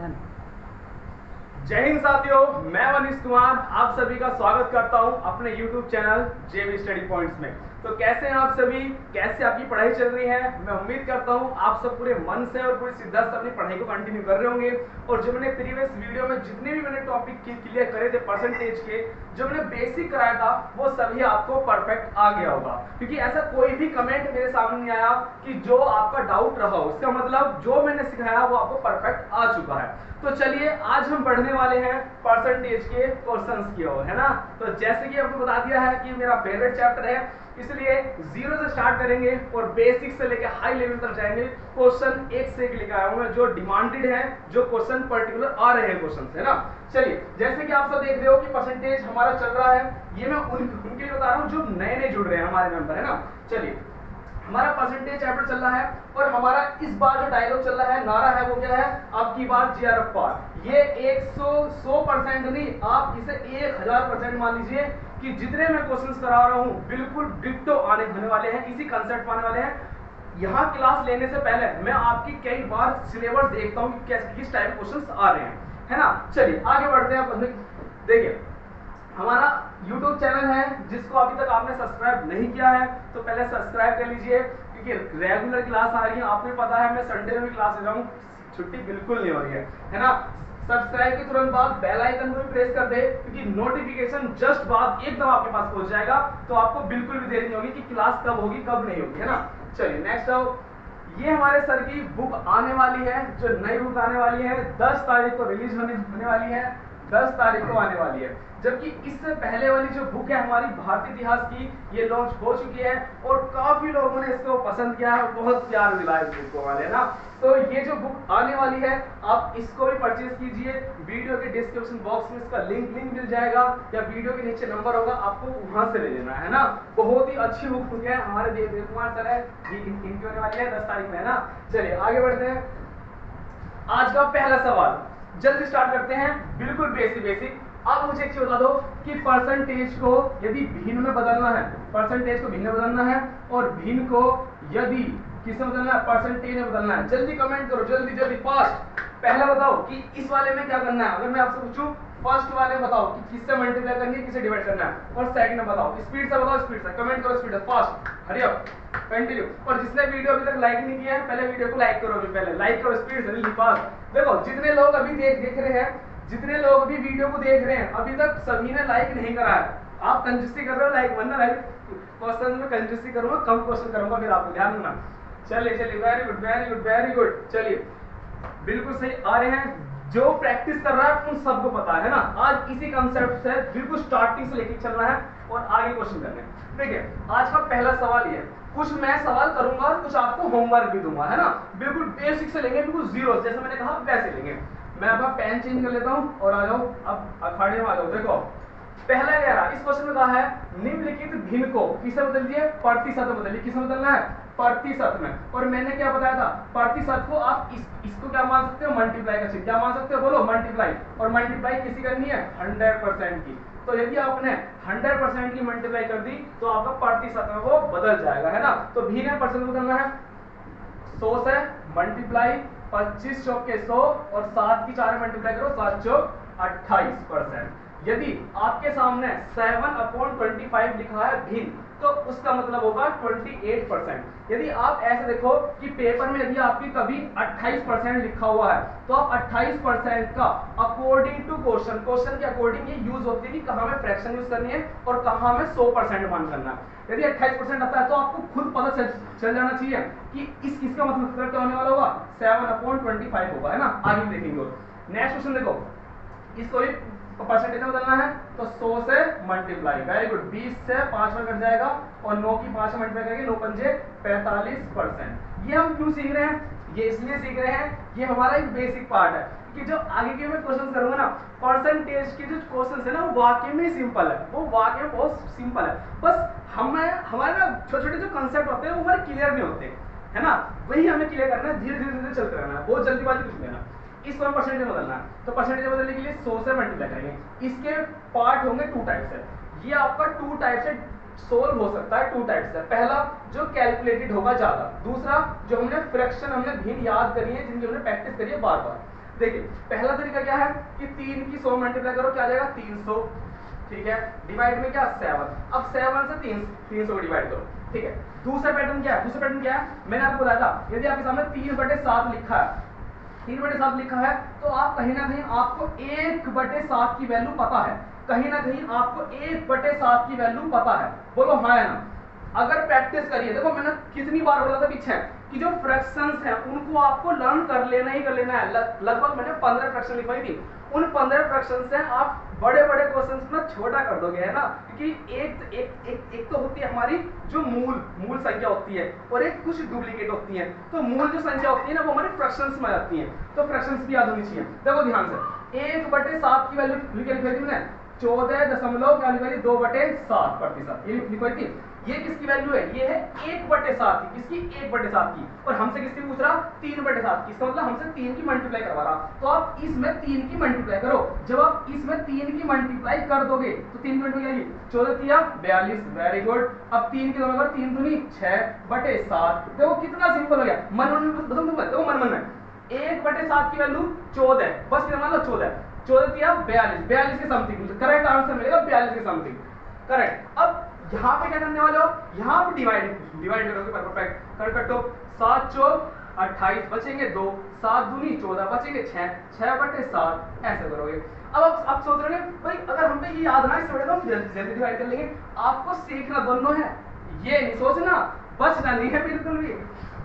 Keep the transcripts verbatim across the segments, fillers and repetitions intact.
जय हिंद साथियों, मैं मनीष कुमार आप सभी का स्वागत करता हूं अपने YouTube channel JB study points में। तो कैसे हैं आप सभी, कैसे आपकी पढ़ाई चल रही है? मैं उम्मीद करता हूं आप सब पूरे मन से और पूरी शिद्दत से अपनी पढ़ाई को कंटिन्यू कर रहे होंगे। और जो मैंने प्रीवियस वीडियो में जितने भी मैंने टॉपिक क्लियर करे थे परसेंटेज के, जो मैंने बेसिक कराया था, वो सभी आपको परफेक्ट आ गया होगा, क्योंकि ऐसा कोई भी कमेंट मेरे सामने नहीं आया कि जो आपका डाउट रहा हो, उसका मतलब जो मैंने सिखाया वो आपको परफेक्ट आ चुका है। तो चलिए आज हम पढ़ने वाले हैं परसेंटेज के क्वेश्चंस की ओर, है ना। तो जैसे कि आपको बता दिया है कि मेरा फेवरेट चैप्टर है, इसलिए जीरो से स्टार्ट करेंगे और बेसिक से लेकर हाई लेवल तक जाएंगे। क्वेश्चन एक से एक लेकर आया हूं जो डिमांडेड है, जो क्वेश्चन पर्टिकुलर आ रहे हैं क्वेश्चन, है ना। चलिए, जैसे कि आप सब देख रहे हो कि परसेंटेज हमारा चल रहा है, ये मैं उन, उनके लिए बता रहा हूँ जो नए नए जुड़ रहे हैं हमारे मेंबर, है ना। चलिए, हमारा परसेंटेज चैप्टर चल रहा है और हमारा इस बार जो डायलॉग चल रहा है, नारा है, वो क्या है? आपकी बात जी आर एफ पार। ये सौ परसेंट नहीं, आप इसे एक हजार परसेंट मान लीजिए कि जितने मैं क्वेश्चंस करा रहा हूँ बिल्कुल डिट्टो आने होने वाले हैं, इसी कंसेप्ट आने वाले हैं। यहाँ क्लास लेने से पहले मैं आपकी कई बार सिलेबस देखता हूँ कि किस टाइप क्वेश्चंस आ रहे हैं, है ना। चलिए आगे बढ़ते हैं। देखिए, हमारा यूट्यूब चैनल है, जिसको अभी तक आपने सब्सक्राइब नहीं किया है तो पहले सब्सक्राइब कर लीजिए, क्योंकि रेगुलर क्लास आ रही है। आपको पता है मैं संडे में भी क्लास ले रहा हूँ, छुट्टी बिल्कुल नहीं हो रही है, है ना। सब्सक्राइब के तुरंत बाद बेल आइकन को भी प्रेस कर दे, क्योंकि नोटिफिकेशन जस्ट बाद एकदम आपके पास पहुंच जाएगा, तो आपको बिल्कुल भी देर नहीं होगी कि क्लास कब होगी कब नहीं होगी, है ना। चलिए नेक्स्ट आओ, ये हमारे सर की बुक आने वाली है, जो नई बुक आने वाली है, दस तारीख को रिलीज होने होने वाली है, दस तारीख को आने वाली है। जबकि इससे पहले वाली जो बुक है हमारी भारतीय इतिहास की, ये लॉन्च हो चुकी है और काफी लोगों ने इसको पसंद किया है, बहुत प्यार मिला इस बुक को वाले, ना। तो ये जो बुक आने वाली है, आप इसको भी परचेज कीजिए। वीडियो के डिस्क्रिप्शन बॉक्स में इसका लिंक लिंक मिल जाएगा या वीडियो के नीचे नंबर होगा, आपको वहां से ले लेना है, ना। बहुत ही अच्छी बुक है, हमारे आर्यदेव कुमार सर है, इनकी होने वाली है दस तारीख में, है ना। चलिए आगे बढ़ते हैं। आज का पहला सवाल जल्दी स्टार्ट करते हैं, बिल्कुल बेसिक बेसिक। आप मुझे एक चीज बता दो कि परसेंटेज को यदि भिन्न में बदलना है, परसेंटेज को भिन्न में बदलना है और भिन्न को यदि किससे बदलना है, परसेंटेज में बदलना है, जल्दी कमेंट करो, जल्दी जल्दी फास्ट। पहला बताओ कि इस वाले में क्या करना है। अगर मैं आपसे पूछूं फर्स्ट वाले में बताओ कि किससे मल्टीप्लाई करनी है, किससे डिवाइड करना है, और सेकंड में बताओ, स्पीड से बताओ, स्पीड से कमेंट करो, स्पीड से फास्ट, हरी अप, कंटिन्यू। और जिसने वीडियो अभी तक लाइक नहीं किया है, पहले वीडियो को लाइक करो, अभी पहले लाइक करो, स्पीड से जल्दी फास्ट। देखो, जितने लोग अभी देख देख रहे हैं, जितने लोग अभी वीडियो को देख रहे हैं, अभी तक सभी ने लाइक नहीं करा है। आप कंजूसी कर रहे हो, लाइक बनना, लाइक क्वेश्चन में कंजूसी करूंगा, कम क्वेश्चन करूंगा, फिर आपको ध्यान देना। चलिए चलिए, very good very good very good. चलिए, बिल्कुल सही आ रहे हैं। जो प्रैक्टिस कर रहा है उन सबको पता है ना, आज इसी कंसेप्ट से बिल्कुल स्टार्टिंग से लेकर चल रहा है और आगे क्वेश्चन करने। देखिए, आज का पहला सवाल ये है, कुछ मैं सवाल करूंगा और कुछ आपको होमवर्क भी दूंगा, है ना। बिल्कुल बेसिक से लेंगे, बिल्कुल जीरो, जैसे मैंने कहा वैसे लेंगे। मैं अब पेन चेंज कर लेता हूँ और आ जाओ, अब अखाड़े में आ जाओ। देखो, पहला कह रहा, इस क्वेश्चन में कहा है निम्नलिखित भिन्न को किससे बदलिए, प्रतिशत में बदलिए। किससे बदलना है, प्रतिशत में। और मैंने क्या बताया था, प्रतिशत को आप इस, इसको क्या मान सकते हो, मल्टीप्लाई का चिन्ह, क्या मान सकते हो, बोलो मल्टीप्लाई। और मल्टीप्लाई किसी करनी है, हंड्रेड परसेंट की। तो यदि आपने हंड्रेड परसेंट की मल्टीप्लाई कर दी तो आपका प्रतिशत में वो बदल जाएगा, है ना। तो भिन्न परसेंट बदलना है, सौ से मल्टीप्लाई, पच्चीस चौके सौ और सात की चार मल्टीप्लाई करो, सात चौक अट्ठाईस। यदि आपके सामने सेवन अपॉन ट्वेंटी फाइव लिखा है भिन्न, तो उसका मतलब होगा अट्ठाईस परसेंट। यदि आप ऐसे देखो कि पेपर में यदि आपकी कभी अट्ठाईस परसेंट लिखा हुआ है, तो आप अट्ठाईस परसेंट का अकॉर्डिंग टू क्वेश्चन, क्वेश्चन के अकॉर्डिंग ये यूज होती है कि कहाँ में फ्रैक्शन यूज करनी है और कहाँ में सौ परसेंट मान करना है। यदि अट्ठाईस परसेंट आता है तो आपको खुद पता चल, चल जाना चाहिए कि इस किसका मतलब उत्तर क्या होने वाला होगा, सेवन अपॉन ट्वेंटी फाइव होगा, है ना। आगे देखेंगे। नेक्स्ट क्वेश्चन देखो, इसको भी परसेंटेज में बदलना है तो सौ से मल्टीप्लाई, वेरी गुड, बीस से पांच में कट जाएगा और नौ की पांच में मल्टीप्लाई करेंगे, नौ पंजे पैंतालीस परसेंट। ये हम क्यों सीख रहे हैं, ये इसलिए सीख रहे हैं, ये हमारा एक बेसिक पार्ट है कि जो आगे के मैं क्वेश्चन करूंगा ना, परसेंटेज के जो क्वेश्चन है ना, वो वाकई में सिंपल है, वो वाकई में बहुत सिंपल है। बस हमें हमारे ना छोटे छोटे जो कंसेप्ट होते हैं वो हमारे क्लियर नहीं होते, है ना, वही हमें क्लियर करना है, धीरे धीरे धीरे चलते रहना है, बहुत जल्दीबाजी कुछ लेना। इसको हम परसेंटेज में बदलना है, तो परसेंटेज में बदलने के लिए सौ से मल्टीप्लाई करेंगे। इसके पार्ट होंगे टू टाइप से, ये आपका टू टाइप से सोल्व हो सकता है, टू टाइप से। पहला जो कैलकुलेटेड होगा ज्यादा, दूसरा जो हमने फ्रैक्शन हमने भिन्न याद करी है, जिनकी हमने प्रैक्टिस करी है बार बार। देखिए पहला तरीका क्या है कि तीन की सौ मल्टीप्लाई करो, क्या आ जाएगा तीन सौ, ठीक है, डिवाइड में क्या सेवन, अब सेवन से तीन तीन सौ डिवाइड करो, ठीक है। दूसरा पैटर्न क्या है, दूसरा पैटर्न क्या है, मैंने आपको बताया था यदि आपके सामने तीन बटे सात लिखा है, तीन बटे सात लिखा है तो आप कहीं ना कहीं आपको एक बटे सात की वैल्यू पता है, कहीं ना कहीं आपको एक बटे सात की वैल्यू पता है, बोलो हाँ या ना। अगर प्रैक्टिस करिए, देखो मैंने कितनी बार बोला था पीछे कि जो फ्रैक्शंस हैं उनको आपको लर्न कर लेना ही कर लेना है, लगभग मैंने पंद्रह फ्रैक्शन लिखवाई थी, उन पंद्रह फ्रैक्शन से आप बड़े बड़े क्वेश्चंस में छोटा कर दोगे, है ना, क्योंकि एक एक एक एक तो होती है हमारी जो मूल मूल संख्या होती है और एक कुछ डुप्लीकेट होती है, तो मूल जो संख्या होती है ना वो हमारे फ्रैक्शंस में आती है, तो फ्रैक्शंस भी याद होनी चाहिए। देखो ध्यान से एक बटे सात की वैल्यू लिखी थी मैंने चौदह दशमलव क्या लिखवाई थी, दो बटे सात प्रतिशत ये लिखवाई थी, ये किसकी वैल्यू है, ये है एक बटे सात की, किसकी, एक बटे सात की, और हमसे किसकी पूछ रहा, तीन बटे सात की, इसका मतलब हमसे तीन की मल्टीप्लाई करवा रहा, तो आप इसमें तीन की मल्टीप्लाई करो, जब आप इसमें तीन की मल्टीप्लाई कर दोगे तो तीन की मल्टीप्लाई चौदह तिया बयालीस, वेरी गुड। अब तीन की दोनों तीन दूनी छह बटे सात, देखो कितना सिंपल हो गया, मन देखो मन मन में एक बटे सात की वैल्यू चौदह, बस कितना मान लो चौदह, चौदह दिया बयालीस, बयालीस के समथिंग करेक्ट आंसर मिलेगा, बयालीस के समथिंग करेक्ट। अब यहाँ पे क्या करने वाले हो, यहाँ पे डिवाइड डिवाइड करोगे परफेक्ट, कट करो, सात चौक अट्ठाईस बचेंगे दो, सात दूनी चौदह बचेंगे छह, छह बटे सात ऐसे करोगे। अब आप सोच रहे हो भाई अगर हम पे ये याद ना इस तो हम जल्दी डिवाइड कर लेंगे, आपको सीखना दोनों है, ये नहीं सोचना बचना नहीं है, बिल्कुल भी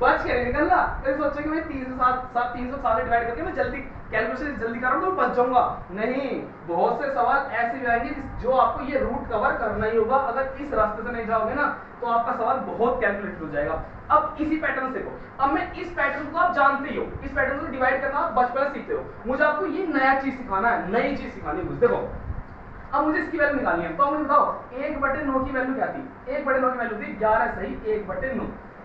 बच के निकलना, कभी सोचेंगे मैं तीन सौ सात सात तीन सौ सात डिवाइड करके मैं जल्दी कैलकुलेशन जल्दी कर रहा हूँ तो बच जाऊंगा, नहीं, बहुत से सवाल ऐसे भी आएंगे जो आपको ये रूट कवर करना ही होगा, अगर इस रास्ते से नहीं जाओगे ना तो आपका सवाल बहुत कैलकुलेट हो जाएगा। अब इसी पैटर्न से को, अब मैं इस पैटर्न को आप जानते ही हो, इस पैटर्न को डिवाइड करना आप बचपन से सीखते हो, मुझे आपको ये नया चीज सिखाना है, नई चीज सिखानी है। देखो अब मुझे इसकी वैल्यू निकालनी है, तो मुझे बताओ एक बटे नौ की वैल्यू क्या थी, एक बटे नौ की वैल्यू थी ग्यारह सही एक बटे नौ,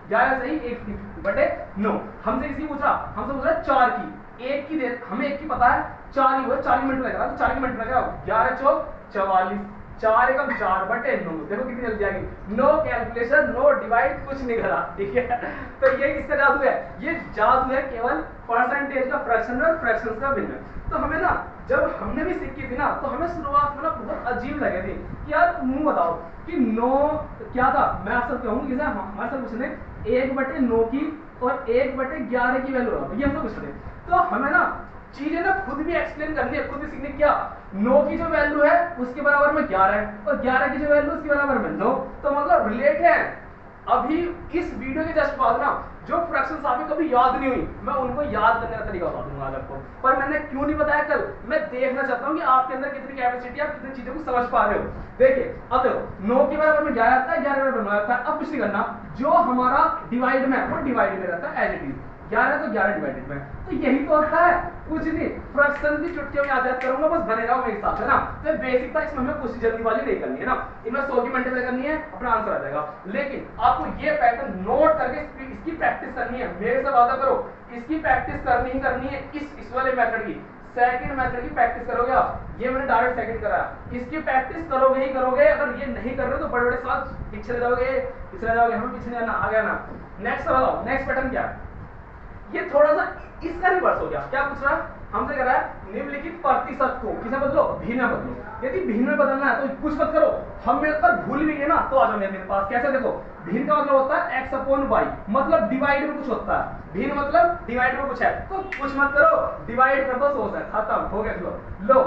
ग्यारह सही एक बटे नौ, हमसे किसी पूछा, हमसे पूछा चार की, एक की दे हमें एक की पता है, चार ही हुआ, चार की मल्टीप्लाई करा, तो चार की मल्टीप्लाई करा ग्यारह चौक चवालीस, चार एकम चार बटे नौ, देखो कितनी जल्दी आ गई, नो कैलकुलेशन नो डिवाइड कुछ नहीं करा, ठीक है। तो ये किसका जादू है, ये जादू है केवल परसेंटेज का फ्रैक्शन और फ्रैक्शन का भिन्न। तो हमें ना जब हमने भी सीखी थी ना तो हमें शुरुआत में ना बहुत अजीब लगे थे कि यार मुंह बताओ कि नौ क्या था, मैं आप सब कहूँ कि हमारे साथ कुछ नहीं एक बटे नौ की और एक बटे ग्यारह की वैल्यू ये हम तो पूछ रहे, तो हमें ना चीजें ना खुद भी एक्सप्लेन करनी है, खुद भी सीखनी, क्या नौ की जो वैल्यू है उसके बराबर में ग्यारह है और ग्यारह की जो वैल्यू उसके बराबर में नौ, तो मतलब रिलेट है। अभी इस वीडियो के जस्ट बाद ना जो फ्रैक्शंस आपको कभी याद नहीं हुई मैं उनको याद करने का तरीका बता दूंगा आपको, पर मैंने क्यों नहीं बताया कल, मैं देखना चाहता हूँ कि आपके अंदर कितनी कैपेसिटी, आप कितनी चीजों को समझ पा रहे हो। देखिए अब देखो नौ के बराबर में ग्यारह आता है, ग्यारह बराबर में आता है, अब कुछ नहीं करना, जो हमारा डिवाइड में वो डिवाइड में रहता है एज इट इज, ग्यारह तो ग्यारह डिवाइडेड में, तो यही तो होता है, कुछ नहीं, फ्रैक्शन की चुटकियों में याद याद करूंगा, बस बने रहो मेरे साथ, है ना। तो बेसिक था, इसमें हमें कुछ जल्दी वाली नहीं करनी है ना, इनमें सौ की मल्टीप्लाई करनी है, अपना आंसर आ जाएगा। लेकिन आपको ये पैटर्न नोट करके इसकी प्रैक्टिस करनी है, मेरे से वादा करो इसकी प्रैक्टिस करनी ही करनी है, इस इस वाले मेथड की, सेकंड मेथड की प्रैक्टिस करोगे आप, ये मैंने डायरेक्ट सेकंड कराया, इसकी प्रैक्टिस करोगे ही करोगे, अगर ये नहीं कर रहे हो तो बड़े बड़े साथ पीछे जाओगे पीछे जाओगे, हमें पीछे जाना आ गया ना। नेक्स्ट सवाल आओ, नेक्स्ट पैटर्न क्या है, ये थोड़ा सा इसका रिवर्स हो गया, क्या पूछ रहा हमसे कर रहा है निम्नलिखित प्रतिशत को किसे बदलो, भिन्न बदलो, यदि भिन्न बदलना है तो कुछ मत करो, हम मेरे पर भूल भी गए ना तो आ जाओ मेरे पास। कैसे देखो, भिन्न का मतलब होता है x अपॉन y, मतलब डिवाइड में कुछ होता है, भिन्न मतलब डिवाइड में कुछ है, तो कुछ मत करो डिवाइड कर दो, सोच है खत्म हो गया। लो लो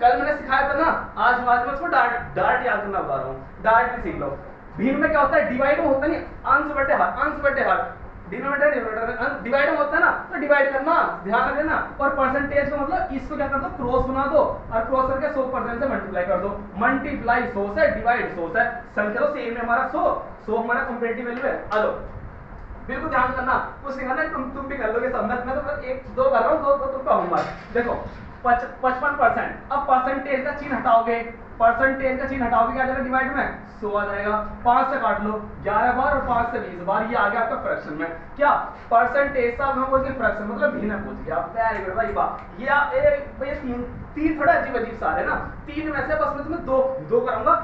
कल मैंने सिखाया था ना, आज बाद में उसको डार्ट डार्ट याद करना बता रहा हूँ, डार्ट भी सीख लो। भिन्न में क्या होता है, डिवाइड में होता नहीं अंश बटे हर, अंश बटे हर डिनोमिनेटर डिनोमिनेटर डिवाइड में होता है ना, तो डिवाइड करना ध्यान रखना, और परसेंटेज का मतलब इसको क्या कर दो क्रॉस बना दो, और क्रॉस करके सौ परसेंट से मल्टीप्लाई कर दो, मल्टीप्लाई सौ से डिवाइड सौ से, संख्या तो सेम है हमारा सौ, सौ हमारा कंपैरेटिव वैल्यू है। हेलो बिल्कुल ध्यान करना, कुछ नहीं करना, तुम तुम भी कर लोगे सब, मैं तो एक दो कर रहा हूं, दो तो तुम का होमवर्क। देखो पचपन परसेंट, अब परसेंटेज का चिन्ह हटाओगे, परसेंटेज का चिन्ह हटाओगे क्या आ जाएगा डिवाइड में सौ आ जाएगा, पाँच से काट लो ग्यारह बार और पाँच से बीस बार, ये आ गया आपका फ्रैक्शन में। क्या परसेंटेज साहब हम बोलते हैं फ्रैक्शन मतलब भिन्न बोल दिया, वेरी गुड भाई वाह। ये ये तीन तीन थोड़ा अजीब अजीब सा है ना, तीन में से बस मैं तुम्हें दो दो कराऊंगा,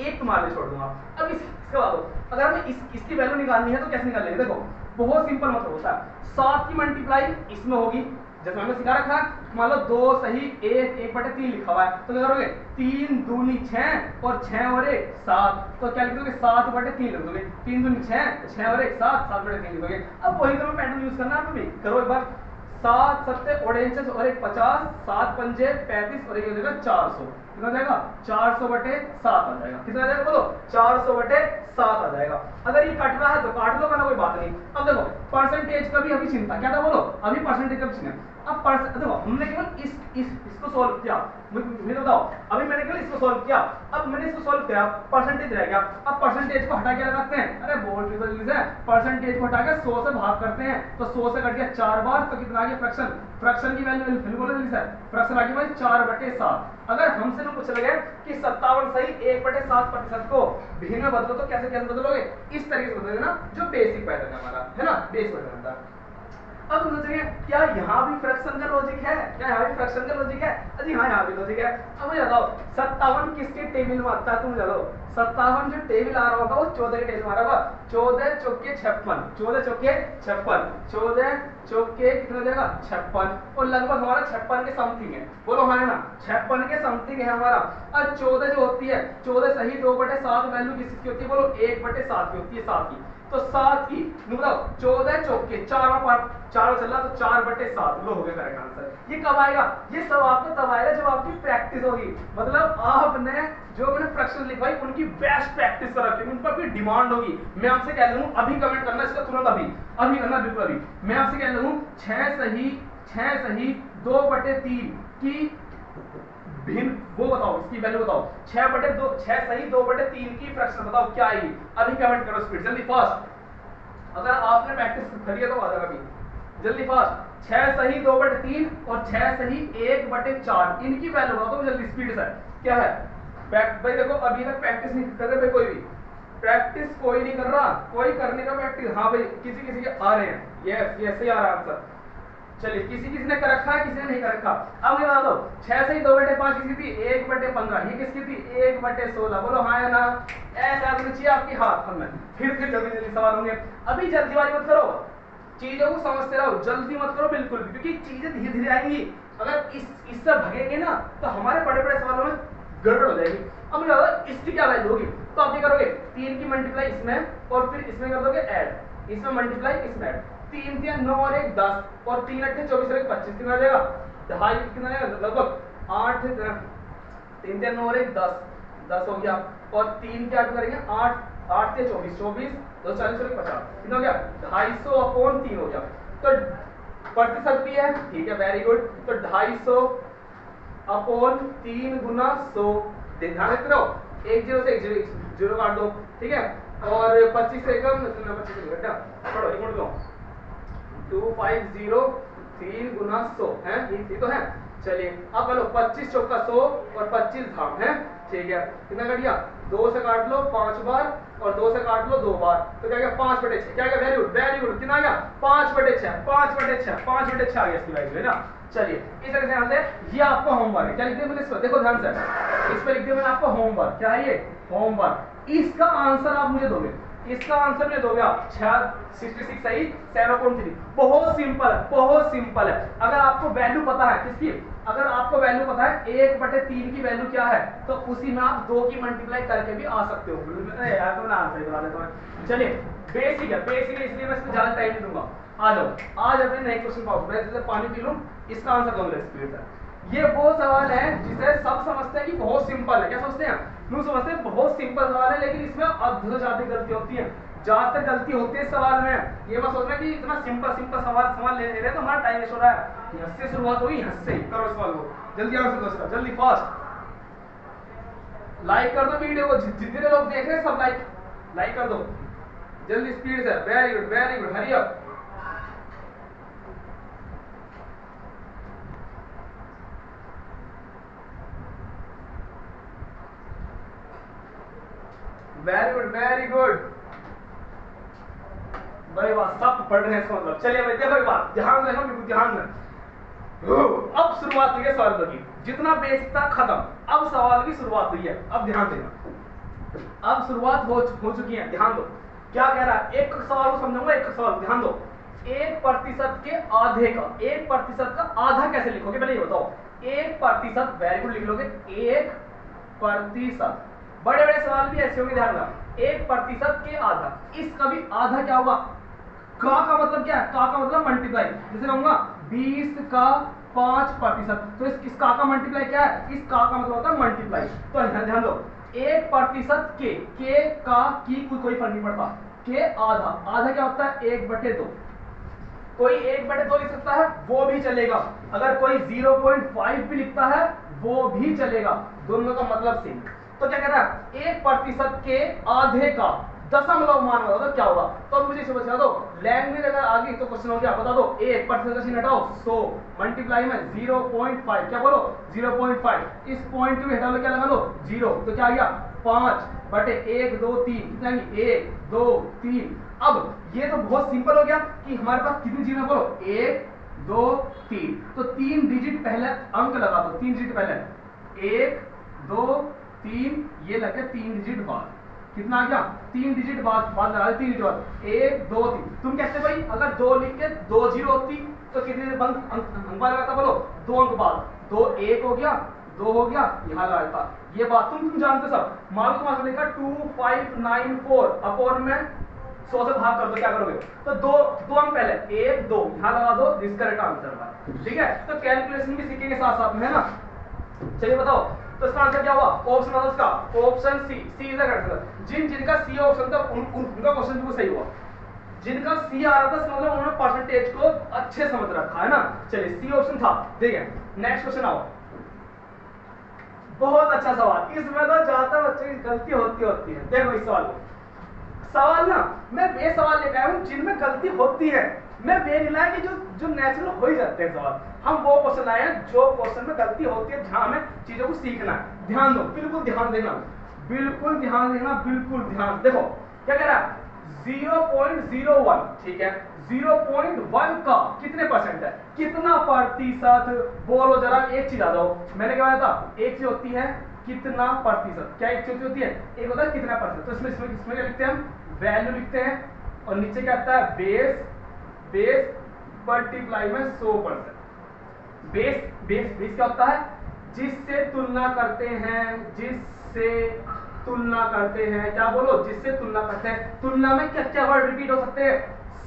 एक तुम्हारे छोड़ दूंगा। अब इस, इसके बाद अगर हमें इस, इसकी वैल्यू निकालनी है तो कैसे निकालेंगे, देखो बहुत सिंपल मतलब होता है, सात की मल्टीप्लाई इसमें होगी जैसे हमने सिखा रखा मान लो दो सही एक एक बटे तीन लिखा हुआ है तो क्या करोगे तीन दूनी छह और छह और एक सात, तो क्या लिखोगे सात बटे तीन लिख दोगे, तीन दूनी छह छह और एक सात सात बटे तीन लिखोगे। अब वही तुम्हें पैटर्न यूज करना है, भी करो एक बार सात सत्ते ओरेंजेस और एक पचास सात पंजे पैंतीस और एक हो जाएगा चार सौ, कितना जाएगा चार सौ बटे सात आ जाएगा, कितना आ जाएगा बोलो चार सौ बटे सात आ जाएगा। अगर ये कट रहा है तो काट लो, मैंने कोई बात नहीं। अब देखो परसेंटेज का भी अभी चिंता क्या था बोलो, अभी परसेंटेज का भी चिंता। अब परसेंट देखो हमने केवल इस, इस इसको सॉल्व किया, मुझे बताओ अभी मैंने केवल इसको सॉल्व किया, अब मैंने इसको सॉल्व किया परसेंटेज रह गया। अब परसेंटेज को हटा के लगाते हैं, अरे बहुत सिंपल चीज है, परसेंटेज को हटा के सौ से भाग करते हैं तो सौ से कट गया चार बार तो कितना आ गया फ्रैक्शन, फ्रैक्शन की वैल्यू फिर बोलो सर फ्रैक्शन आ गया भाई चार बटे सात। अगर हमसे ना पूछा गया कि सत्तावन सही एक बटे सात प्रतिशत को भिन्न में बदलो तो कैसे कैसे बदलोगे, इस तरीके से बदलोगे ना, जो बेसिक पैटर्न है हमारा है ना, बेस पैटर्न था। अब तुम सोचेंगे क्या यहाँ भी फ्रैक्शन का लॉजिक है, क्या यहाँ भी फ्रैक्शन का लॉजिक है, अरे हाँ यहाँ भी लॉजिक है। अब मुझे बताओ सत्तावन किसके टेबल में आता है, तुम बताओ सत्तावन जो टेबल आ रहा होगा वो चौदह के टेबल में आ रहा होगा, चौदह चौके छप्पन, चौदह चौके छप्पन, चौदह चौके कितना जाएगा छप्पन, और लगभग हमारा छप्पन के समथिंग है, बोलो हाँ है ना छप्पन के समथिंग है हमारा। और चौदह जो होती है चौदह सही दो बटे सात वैल्यू किसकी होती है बोलो एक बटे सात की होती है, सात की तो सात की मतलब चौदह चौके चारों पर चारों चला तो चार बटे सात लो हो गया करेक्ट आंसर। ये कब आएगा, ये सब आपको तब आएगा जब आपकी प्रैक्टिस होगी, मतलब आपने जो मैंने फ्रैक्शन लिखवाई उनकी बेस्ट प्रैक्टिस कर रखी, उन पर भी डिमांड होगी। मैं आपसे कह लूँ अभी कमेंट करना इसका तुरंत, अभी अभी करना बिल्कुल अभी। मैं आपसे कह लूँ छः सही छः सही दो बटे तीन की भिन्न वो बताओ, इसकी वैल्यू बताओ, छह बटे दो छह सही दो बटे तीन की फ्रैक्शन बताओ क्या आएगी, अभी कमेंट करो स्पीड जल्दी फास्ट। अगर आपने प्रैक्टिस करी है तो आ जाएगा अभी जल्दी फास्ट। छह सही दो बटे तीन और छह सही एक बटे चार इनकी वैल्यू बताओ जल्दी स्पीड से क्या है। भाई देखो अभी तक प्रैक्टिस नहीं कर रहे भाई, कोई भी प्रैक्टिस कोई नहीं कर रहा, कोई करने का प्रैक्टिस हाँ भाई किसी किसी के आ रहे हैं, यस यस ही आ रहा है आंसर। चलिए किसी किसी ने कर रखा है किसी ने नहीं कर रखा। अब ये बता दो छह सही दो बटे पांच किसकी थी एक बटे पंद्रह, ये किसकी थी एक बटे सोलह, बोलो हाँ या ना। ऐसा आदमी चाहिए आपके हाथ में, फिर फिर जल्दी जल्दी सवाल होंगे, अभी जल्दीबाजी मत करो, चीजों को समझते रहो, जल्दी मत करो बिल्कुल, क्योंकि चीजें धीरे धीरे आएंगी। अगर इस इससे भगेंगे ना तो हमारे बड़े बड़े सवालों में गड़बड़ हो जाएगी। अब मुझे बता दो इसकी क्या वैल्यू होगी, तो आप ये करोगे तीन की मल्टीप्लाई इसमें और फिर इसमें कर दोगे ऐड, इसमें मल्टीप्लाई इसमें ऐड, तीन तीन नौ और एक दस और तीन अट्ठे चौबीस और एक पच्चीस, कितना जाएगा ढाई, कितना जाएगा लगभग आठ, तीन तीन नौ और एक दस दस हो गया और तीन क्या करेंगे आठ आठ से चौबीस चौबीस दो चालीस और पचास, कितना हो गया ढाई सौ अपॉन तीन हो गया। तो प्रतिशत भी है ठीक है वेरी गुड, तो ढाई सौ अपॉन तीन गुना सौ, ध्यान रखते रहो एक जीरो से एक जीरो जीरो काट दो ठीक है, और पच्चीस से कम पच्चीस पढ़ो एक मिनट दो टू फाइव जीरो तीन गुना सौ है ये तो है। चलिए अब लो पच्चीस चौका सौ और पच्चीस धाम है ठीक है, कितना कट गया दो से काट लो पांच बार और दो से काट लो दो बार तो क्या क्या पांच बटे छह, क्या क्या वेरी गुड वेरी गुड, कितना क्या पांच बटे छह पांच बटे छह पांच बटे छह आ गया इसकी वैल्यू है ना। चलिए इस तरह से यहाँ से ये आपका होमवर्क है, क्या लिख दिया मैंने इस पर देखो ध्यान से, इस पर लिख दिया मैंने आपको होमवर्क, क्या है ये होमवर्क। इसका आंसर आप मुझे दोगे, इसका आंसर में दोगे आप छियासठ सही सात पॉइंट तीन, बहुत सिंपल है बहुत सिंपल है। अगर आपको वैल्यू पता है किसकी, अगर आपको वैल्यू पता है एक बटे तीन की वैल्यू क्या है तो उसी में आप दो की मल्टीप्लाई करके भी आ सकते हो। यार तो ना आंसर बता देता हूं, चलिए बेसिक है बेसिक है इसलिए मैं इसमें ज्यादा टाइम नहीं दूंगा। आ जाओ आज अपने नए क्वेश्चन पाओ, मैं जैसे पानी पी लूं, इसका आंसर दो मेरे स्पीड है। ये वो सवाल है जिसे सब समझते हैं कि बहुत सिंपल है, क्या समझते हैं हम समझते हैं बहुत सिंपल सवाल है, लेकिन इसमें अद्भुत ज्यादा गलती होती है, ज्यादातर गलती होती है सवाल में। ये मैं सोच रहा कि इतना सिंपल सिंपल सवाल सवाल ले रहे तो हमारा टाइम वेस्ट हो रहा है, यहाँ से शुरुआत हुई यहाँ से करो सवाल को जल्दी आंसर दो इसका जल्दी फास्ट। लाइक कर दो वीडियो को, जितने लोग देख रहे हैं सब लाइक लाइक कर दो जल्दी स्पीड से, very good very good hurry up. Very good very good भाई वाह सब पढ़ रहे हैं मतलब। चलिए भाई देखो एक बात ध्यान रखो बिल्कुल ध्यान रखो, अब शुरुआत हुई है सवाल की, जितना बेसिक था खत्म, अब सवाल की शुरुआत हुई है, अब ध्यान देना अब शुरुआत हो हो चुकी है ध्यान दो क्या कह रहा है। एक सवाल को समझाऊंगा एक सवाल ध्यान दो, एक प्रतिशत के आधे का, एक प्रतिशत का आधा कैसे लिखोगे पहले ये बताओ। एक प्रतिशत वेरी गुड लिख लोगे, एक प्रतिशत। बड़े बड़े सवाल भी ऐसे होंगे, ध्यान रखना। एक प्रतिशत के आधा, इसका भी आधा क्या होगा? का का मतलब क्या है? का का मतलब मल्टीप्लाई। जैसे कहूंगा बीस का पांच प्रतिशत, तो इस किस का का मल्टीप्लाई क्या है? इस का का मतलब होता है मल्टीप्लाई। तो ध्यान दो, एक प्रतिशत के, के का की कोई कोई फर्क नहीं पड़ता, के आधा, आधा क्या होता है? एक बटे दो। कोई एक बटे दो लिख सकता है, वो भी चलेगा। अगर कोई ज़ीरो पॉइंट फाइव भी लिखता है, वो भी चलेगा, दोनों का मतलब सेम। तो क्या कह रहा है? एक प्रतिशत के आधे का दशमलव मान बता दो क्या होगा। तो मुझे इसे बता दो, लैंग्वेज अगर आ गई तो क्वेश्चन हो गया। बता दो, एक परसेंट का चिन्ह हटाओ, सौ मल्टीप्लाई में ज़ीरो पॉइंट फाइव, क्या बोलो ज़ीरो पॉइंट फाइव, इस पॉइंट को भी हटा लो, क्या लगा दो जीरो। तो क्या आ गया? पाँच बटे एक दो तीन, कितना है? एक दो तीन। अब ये तो बहुत सिंपल हो गया कि हमारे पास कितनी जीरो है बोलो, एक दो तीन। तो तीन डिजिट पहले अंक लगा दो, तीन डिजिट पहले, एक दो तीन, ये लग गया तीन डिजिट बाद। कितना आ गया? तीन डिजिट बाद बाद लगा दो, तीन डिजिट बाद, एक दो तीन। तुम कहते भाई अगर दो लिख के दो जीरो होती तो कितने अंक अंक बाद लगाता बोलो? दो अंक बाद, दो एक हो गया, दो हो गया, यहाँ लगाता। ये बात तुम तुम जानते सब। मान लो तुम्हारे लिखा two five nine four upon में सौ से भाग कर दो, क्या करोगे? तो दो दो अंक पहले, एक दो यहाँ लगा दो, जिसका करेक्ट आंसर है। ठीक है, तो कैलकुलेशन भी सीखेंगे साथ साथ में, है ना। चलिए बताओ, तो इसका आंसर क्या हुआ? ऑप्शन था उसका, option C, C is the correct answer. जिन जिनका सी ऑप्शन था उन, उन, उनका क्वेश्चन भी सही हुआ। जिनका सी आ रहा था इसका मतलब उन्होंने परसेंटेज को अच्छे समझ रखा है ना। चलिए, सी ऑप्शन था। ठीक है, नेक्स्ट क्वेश्चन आओ, बहुत अच्छा सवाल। इसमें तो ज्यादा बच्चों की गलती होती होती है। देखो इस सवाल को, सवाल ना मैं वे सवाल लेकर आया हूँ जिनमें गलती होती है। मैं वे नहीं लाया कि जो जो नेचुरल हो ही जाते हैं सवाल। हम वो क्वेश्चन लाए हैं जो क्वेश्चन में गलती होती है, जहाँ हमें चीजों को सीखना है। ध्यान दो, बिल्कुल ध्यान देना, बिल्कुल ध्यान देना, बिल्कुल ध्यान। देखो क्या कह रहा है, ज़ीरो पॉइंट ज़ीरो वन, ठीक है, ज़ीरो पॉइंट वन का कितने परसेंट है? कितना प्रतिशत बोलो जरा। एक चीज आ जाओ, मैंने क्या बताया था, एक चीज होती है कितना प्रतिशत, क्या एक चीज होती है? एक होता है कितना परसेंट। तो इसमें इसमें इसमें क्या लिखते हैं हम? वैल्यू लिखते हैं, और नीचे क्या आता है? बेस बेस मल्टीप्लाई में सौ परसेंट। बेस बेस बेस क्या होता है? जिससे तुलना करते हैं, जिससे तुलना करते हैं, क्या बोलो? जिससे तुलना करते हैं। तुलना में क्या क्या वर्ड रिपीट हो सकते हैं?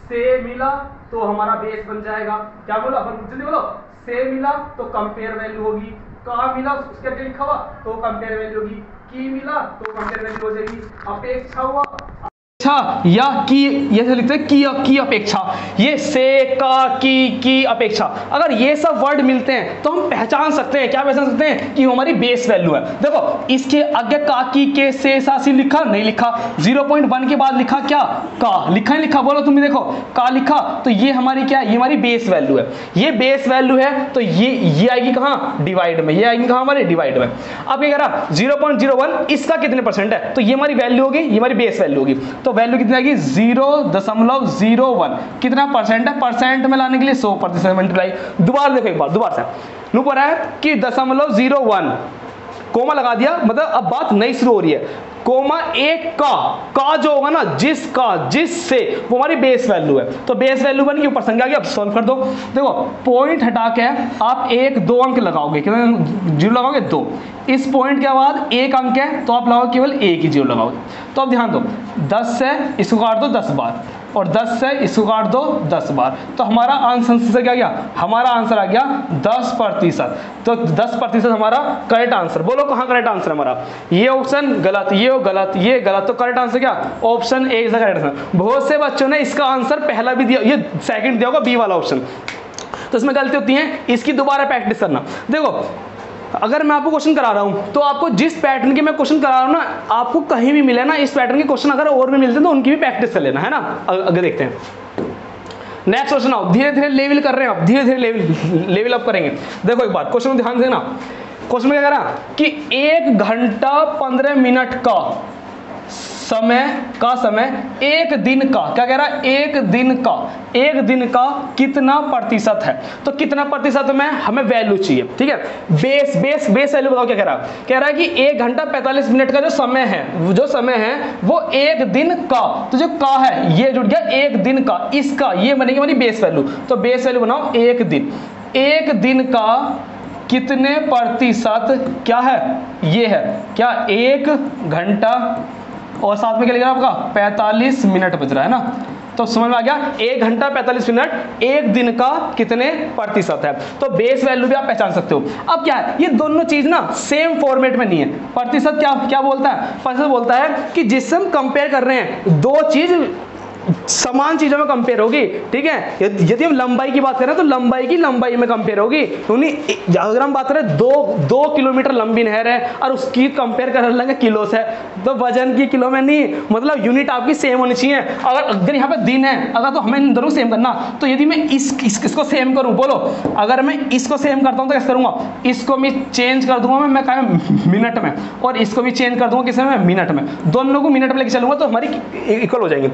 से मिला तो हमारा बेस बन जाएगा, क्या बोलो? अपन जल्दी बोलो, से मिला तो कंपेयर वैल्यू होगी, का मिला उसके आगे लिखा हुआ तो कंपेयर वैल्यू होगी, की मिला तो कंपेयर वैल्यू हो जाएगी, अपेक्षा हुआ अपेक्षा या की, ये लिखते हैं की, की अपेक्षा, ये से का की की अपेक्षा। अगर ये सब वर्ड मिलते हैं तो हम पहचान सकते हैं, क्या पहचान सकते हैं? कि हमारी बेस वैल्यू है। देखो इसके आगे का की के से सा सी लिखा नहीं लिखा, ज़ीरो पॉइंट वन के बाद लिखा क्या? का लिखा नहीं लिखा बोलो? तुम देखो का लिखा, तो ये हमारी क्या है? ये हमारी बेस वैल्यू है। ये बेस वैल्यू है तो ये ये आएगी कहाँ? डिवाइड में। ये आएगी कहाँ हमारे? डिवाइड में। अब क्या कह रहा? ज़ीरो पॉइंट ज़ीरो वन, इसका कितने परसेंट है? तो ये हमारी वैल्यू होगी, ये हमारी बेस वैल्यू होगी। तो वैल्यू कितनी आएगी? Zero point zero one. कितना परसेंट है? परसेंट में लाने के लिए सौ प्रतिशत मल्टीप्लाई। दोबारा देखो, एक बार दोबारा से लूप रहा है कि दशमलव जीरो वन, कोमा लगा दिया, मतलब अब बात नई शुरू हो रही है। कोमा एक का, का जो होगा ना, जिसका, जिससे, वो हमारी बेस वैल्यू है। तो बेस वैल्यू बन के ऊपर संख्या गया, अब सॉल्व कर दो। देखो पॉइंट हटा के आप एक दो अंक लगाओगे, कितना जीरो लगाओगे? दो। इस पॉइंट के बाद एक अंक है तो आप लगाओ केवल एक ही जीरो लगाओगे। तो अब ध्यान दो, दस से इसको काट दो दस बार, और दस से इसको काट दो दस बार, तो हमारा आंसर क्या गया? हमारा आंसर आ गया दस प्रतिशत। तो दस प्रतिशत हमारा करेक्ट आंसर। बोलो कहाँ करेक्ट आंसर हमारा? ये ऑप्शन गलत, ये गलत, ये गलत। तो करेक्ट आंसर क्या? Option A is the correct answer. बहुत से बच्चों ने इसका आंसर पहला भी दिया, ये सेकंड दिया होगा बी वाला ऑप्शन, तो इसमें गलती होती है, इसकी दोबारा प्रैक्टिस करना। देखो अगर मैं आपको क्वेश्चन करा रहा हूँ तो आपको जिस पैटर्न के मैं क्वेश्चन करा रहा हूँ ना, आपको कहीं भी मिले ना इस पैटर्न के क्वेश्चन, अगर और भी मिलते हैं तो उनकी भी प्रैक्टिस कर लेना, है ना। अगर देखते हैं नेक्स्ट क्वेश्चन आओ, धीरे धीरे लेवल कर रहे हैं आप, धीरे धीरे लेवल लेवल अप करेंगे। देखो एक बार क्वेश्चन में ध्यान देना, क्वेश्चन में क्या कह रहा कि एक घंटा पंद्रह मिनट का समय का समय एक दिन का, क्या कह रहा है, एक दिन का, एक दिन का कितना प्रतिशत है। तो कितना प्रतिशत में हमें वैल्यू चाहिए, ठीक है, बेस बेस बेस वैल्यू बताओ क्या कह रहा है। कह रहा है कि एक घंटा पैंतालीस मिनट का जो समय है, जो समय है वो एक दिन का, तो जो का है ये जुड़ गया एक दिन का, इसका ये बनेगी हमारी बेस वैल्यू। तो बेस वैल्यू बनाओ एक दिन, एक दिन का कितने प्रतिशत क्या है, ये है क्या, एक घंटा और साथ में क्या लिखा आपका पैंतालीस मिनट बच रहा है ना। तो समझ में आ गया, एक घंटा पैंतालीस मिनट एक दिन का कितने प्रतिशत है। तो बेस वैल्यू भी आप पहचान सकते हो। अब क्या है, ये दोनों चीज ना सेम फॉर्मेट में नहीं है। प्रतिशत क्या क्या बोलता है, प्रतिशत बोलता है कि जिससे हम कंपेयर कर रहे हैं दो चीज समान चीजों में कंपेयर होगी, ठीक है। यदि हम लंबाई की बात करें तो लंबाई की लंबाई में कंपेयर होगी, यानी अगर हम बात करें दो दो किलोमीटर लंबी नहर है और उसकी कंपेयर कर लेंगे किलो से, तो वजन की किलो में नहीं, मतलब यूनिट आपकी सेम होनी चाहिए। अगर अगर यहाँ पे दिन है अगर, तो हमें जरूर सेम करना। तो यदि मैं इस, इस, इसको सेम करूँ, बोलो अगर मैं इसको सेम करता हूँ तो कैसे करूँगा, इसको मैं चेंज कर दूंगा मैं मैं मिनट में, और इसको भी चेंज कर दूंगा किस में, मिनट में, दोनों को मिनट में लेके चलूंगा तो हमारी इक्वल हो जाएंगे।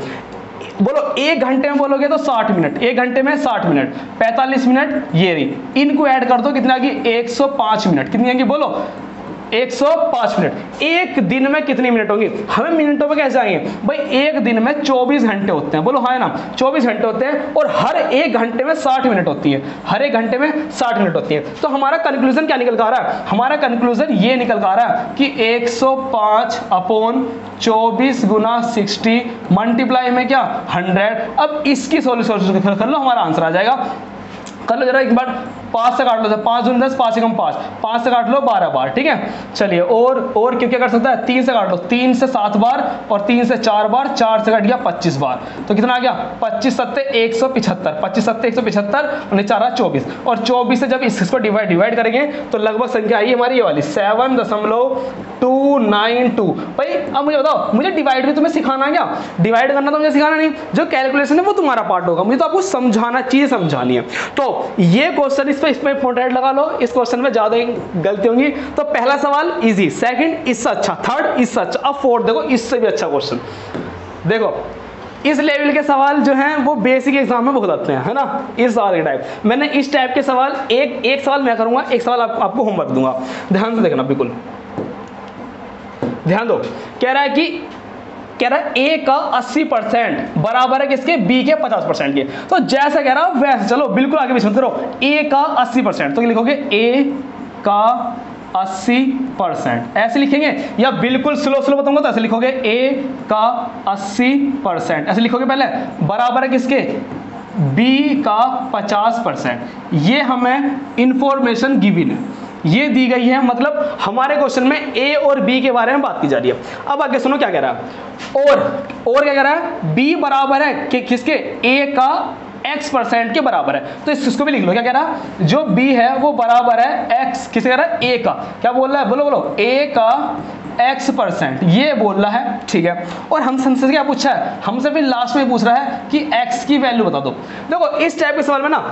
बोलो एक घंटे में बोलोगे तो साठ मिनट, एक घंटे में साठ मिनट, पैंतालीस मिनट ये रही, इनको ऐड कर दो कितनी आ गई एक सौ पाँच मिनट, कितनी आ गई बोलो एक सौ पाँच मिनट। एक दिन में कितनी मिनट होंगी, हमें मिनटों में कैसे आएंगे भाई, एक दिन में चौबीस घंटे होते हैं, बोलो हाँ है ना, चौबीस घंटे होते हैं और हर एक घंटे में साठ मिनट होती है, हर एक घंटे में साठ मिनट होती है। तो हमारा कंक्लूजन क्या निकल कर आ रहा है, हमारा कंक्लूजन ये निकल कर आ रहा है कि एक सौ पाँच अपॉन चौबीस गुना सिक्सटी मल्टीप्लाई में क्या हंड्रेड। अब इसकी सोल्यूशन कर लो, हमारा आंसर आ जाएगा। कर लो जरा एक बार, पाँच से काट लो, पाँच दूनी दस, पाँच एकम पाँच, पाँच से काट लो बारह बार, ठीक है। चलिए और और क्या क्या कर सकता है, तीन से काट लो, तीन से सात बार और तीन से चार बार, चार से काट गया पच्चीस बार, तो कितना आ गया पच्चीस सत्ते एक सौ पिछहत्तर, पच्चीस सत्ते एक सौ पिछहत्तर और चार चौबीस, और चौबीस से जब इसको डिवाइड डिवाइड करेंगे तो लगभग संख्या आई हमारी ये वाली सेवन दशमलव टू नाइन टू। भाई अब मुझे बताओ, मुझे डिवाइड भी तुम्हें सिखाना, क्या डिवाइड करना तो मुझे सिखाना नहीं, जो कैलकुलेशन है वो तुम्हारा पार्ट होगा, मुझे तो आपको समझाना चीज़ समझानी है। तो ये क्वेश्चन इस पे इसमें फोर्टेड लगा लो, इस क्वेश्चन में ज्यादा गलती होंगी। तो पहला सवाल इजी, सेकंड इससे अच्छा, थर्ड इससे अच्छा, अब फोर्थ देखो इससे भी अच्छा क्वेश्चन। देखो इस लेवल के सवाल जो हैं वो बेसिक एग्जाम में बहुत आते हैं, है ना, इस सवाल के टाइप। मैंने इस टाइप के सवाल एक एक सवाल मैं करूंगा, एक सवाल आप, आपको होमवर्क दूंगा, ध्यान से देखना, बिल्कुल ध्यान दो। कह रहा है कि कह रहा है ए का अस्सी परसेंट बराबर है किसके, बी के पचास परसेंट के। तो जैसा कह रहा वैसे चलो, बिल्कुल आगे पीछे मत करो। ए का अस्सी परसेंट तो लिखोगे ए का अस्सी परसेंट, ऐसे लिखेंगे, या बिल्कुल स्लो स्लो बताऊंगा तो ऐसे लिखोगे ए का अस्सी परसेंट, ऐसे लिखोगे पहले, बराबर है किसके, बी का पचास परसेंट। ये हमें इंफॉर्मेशन गिवन है, ये दी गई है, मतलब हमारे क्वेश्चन में ए और बी के बारे में बात की जा रही है। अब आगे सुनो क्या कह रहा है, और और क्या कह रहा है, बी बराबर है कि किसके, ए का एक्स परसेंट के बराबर है। तो इस, इसको भी लिख लो, क्या कह रहा है, जो बी है वो बराबर है एक्स, किसके कह रहा है, ए का, क्या बोल रहा है, बोलो बोलो ए का एक्स परसेंट ये बोल रहा है, ठीक है। और हम हमसे क्या पूछा है, हमसे फिर लास्ट में पूछ रहा है कि एक्स की वैल्यू बता दो। देखो इस टाइप के सवाल में ना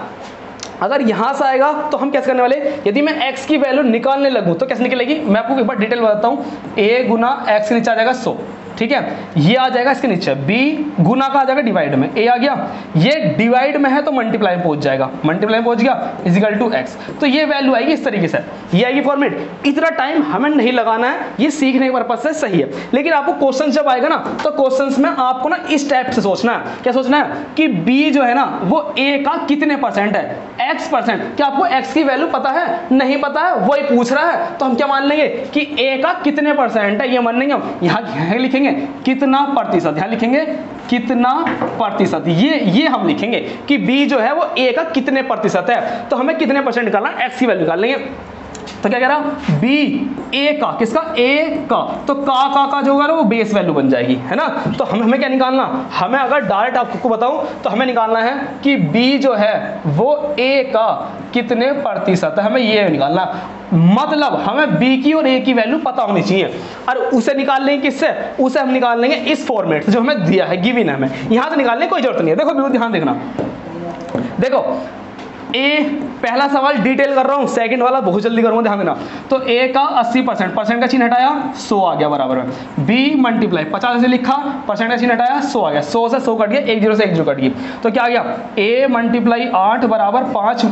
अगर यहाँ से आएगा तो हम कैसे करने वाले, यदि मैं x की वैल्यू निकालने लगूँ तो कैसे निकलेगी, मैं आपको एक बार डिटेल बताता हूँ। a गुना एक्स के नीचे आ जाएगा सौ, ठीक है, ये आ जाएगा इसके नीचे, b गुना का आ जाएगा डिवाइड में, a आ गया, ये डिवाइड में है तो मल्टीप्लाई में पहुंच जाएगा, मल्टीप्लाई में पहुंच गया इजिकल टू एक्स। तो ये वैल्यू आएगी इस तरीके से, ये आएगी फॉर्मेट। इतना टाइम हमें नहीं लगाना है, ये सीखने के पर्पज से सही है, लेकिन आपको क्वेश्चन जब आएगा ना तो क्वेश्चन में आपको ना इस टाइप से सोचना है। क्या सोचना है कि बी जो है ना वो ए का कितने परसेंट है, एक्स परसेंट। क्या आपको एक्स की वैल्यू पता है, नहीं पता है, वही पूछ रहा है, तो हम क्या मान लेंगे कि ए का कितने परसेंट है, ये मान लेंगे हम। यहाँ लिखेंगे कितना प्रतिशत, यहां लिखेंगे कितना प्रतिशत, ये ये हम लिखेंगे कि बी जो है वो ए का कितने प्रतिशत है। तो हमें कितने परसेंट निकालना है, एक्स की वैल्यू निकाल लेंगे। तो क्या कह रहा, बी ए का, किसका, ए का, तो का का का जो होगा ना वो बेस वैल्यू बन जाएगी, है ना। तो हम हमें क्या निकालना, हमें अगर डायरेक्ट आपको बताऊं तो हमें निकालना है कि बी जो है वो ए का कितने प्रतिशत है, हमें ये निकालना, मतलब हमें बी की और ए की वैल्यू पता होनी चाहिए। और उसे निकाल लेंगे किससे, उसे हम निकाल लेंगे इस फॉर्मेट से जो हमें दिया है, गिवन है, हमें यहाँ से निकालने की कोई जरूरत नहीं है। देखो बिल्कुल ध्यान देखना, देखो ए पहला सवाल डिटेल कर रहा हूँ, सेकंड वाला बहुत जल्दी करूँगा, ध्यान देना। तो ए का अस्सी परसेंट, परसेंट का चिन्ह हटाया सौ आ गया बराबर में, बी मल्टीप्लाई पचास से लिखा, परसेंट का चिन्ह हटाया सौ आ गया, सौ से सौ कट गया, एक जीरो से एक जीरो कट गया, तो क्या आ गया ए मल्टीप्लाई आठ बराबर पाँच,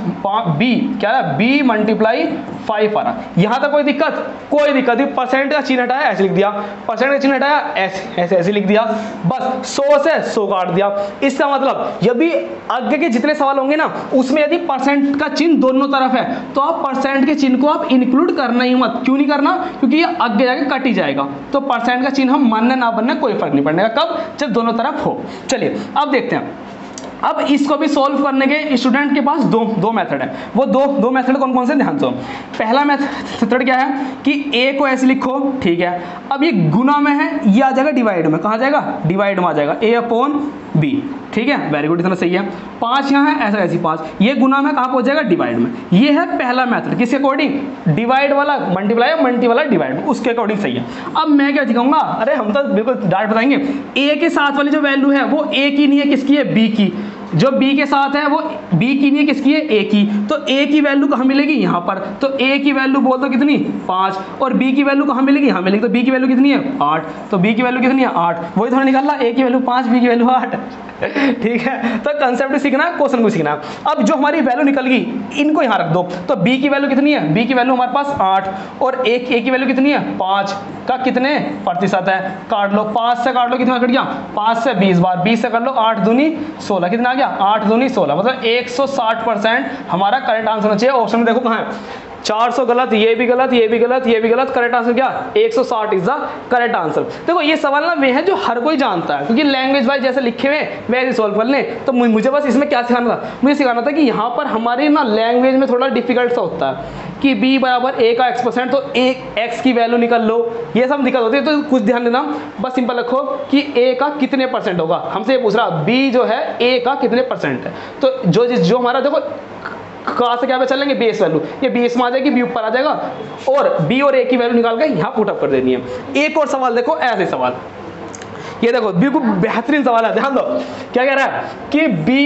बी क्या रहा बी मल्टीप्लाई फाइव आ रहा। यहाँ तक कोई दिक्कत कोई दिक्कत नहीं, परसेंट का चिन्ह हटाया ऐसे लिख दिया, परसेंट का चिन्ह हटाया ऐसे ऐसे ऐसे लिख दिया, बस सौ से सौ काट दिया। इसका मतलब यदि आगे के जितने सवाल होंगे ना उसमें यदि परसेंट का चिन्ह दोनों तरफ है तो आप परसेंट के चिन्ह को आप इंक्लूड करना ही मत। क्यों नहीं करना? क्योंकि ये आगे जाके कट ही जाएगा। तो परसेंट का चिन्ह हम मानना ना बनना कोई फर्क नहीं पड़ने का, कब? जब दोनों तरफ हो। चलिए अब देखते हैं, अब इसको भी सॉल्व करने के स्टूडेंट के पास दो दो मेथड है। वो दो दो मेथड कौन कौन से? ध्यान से। पहला मेथड क्या है कि ए को ऐसे लिखो, ठीक है, अब ये गुना में है, ये आ जाएगा डिवाइड में, कहाँ जाएगा? डिवाइड में आ जाएगा, ए अपॉन बी, ठीक है, वेरी गुड, इतना सही है। पाँच यहाँ है ऐसा ऐसी पाँच, ये गुना में कहाँ पहुँच जाएगा? डिवाइड में। ये है पहला मेथड, किसके अकॉर्डिंग? डिवाइड वाला मल्टीप्लाई, मल्टी वाला डिवाइड, उसके अकॉर्डिंग सही है। अब मैं क्या दिखाऊंगा? अरे हम तो बिल्कुल डायरेक्ट बताएंगे, ए के साथ वाली जो वैल्यू है वो ए की नहीं है, किसकी है? बी की। जो b के साथ है वो b की नहीं है, किसकी है? a की। तो a की वैल्यू कहाँ मिलेगी? यहाँ पर। तो a की वैल्यू बोल दो कितनी? पाँच। और b की वैल्यू कहाँ मिलेगी? यहाँ मिलेगी। तो b की वैल्यू कितनी है? आठ। तो b की वैल्यू कितनी है? आठ। वही थोड़ा निकाल ला, a की वैल्यू पाँच, b की वैल्यू आठ, ठीक है। तो कंसेप्ट सीखना, क्वेश्चन को सीखना। अब जो हमारी वैल्यू निकल गई इनको यहाँ रख दो। तो b की वैल्यू कितनी है? b की वैल्यू हमारे पास आठ, और a की वैल्यू कितनी है? पाँच। का कितने प्रतिशत है? काट लो, पाँच से काट लो, कितना कट गया? पाँच से बीस बार, बीस से काट लो, आठ दूनी सोलह, कितना आठ दूनी सोलह, मतलब एक सौ साठ परसेंट हमारा करेक्ट आंसर होना चाहिए। ऑप्शन में देखो कहाँ है, चार सौ गलत, ये भी गलत, ये भी गलत, ये भी गलत, करेक्ट आंसर क्या? एक सौ साठ इज द करेक्ट आंसर। देखो ये सवाल ना वे हैं जो हर कोई जानता है, क्योंकि लैंग्वेज वाइज जैसे लिखे हुए वैसे सॉल्व कर लें। तो मुझे बस इसमें क्या सिखाना था? मुझे सिखाना था कि यहाँ पर हमारी ना लैंग्वेज में थोड़ा डिफिकल्ट सा होता है कि b बराबर a का x परसेंट, तो एक x की वैल्यू निकल लो, ये सब दिक्कत होती है। तो कुछ ध्यान देना, बस सिंपल रखो कि a का कितने परसेंट होगा, हमसे पूछ रहा b जो है a का कितने परसेंट है। तो जो जो हमारा देखो कहाँ से क्या पे चलेंगे? बेस वैल्यू, ये बेस में आ जाएगी, बी ऊपर आ जाएगा, और बी और ए की वैल्यू निकाल के यहाँ पुट अप कर देनी है। एक और सवाल देखो, ऐसे सवाल, ये देखो बिल्कुल बेहतरीन सवाल है, ध्यान दो। क्या कह रहा है कि बी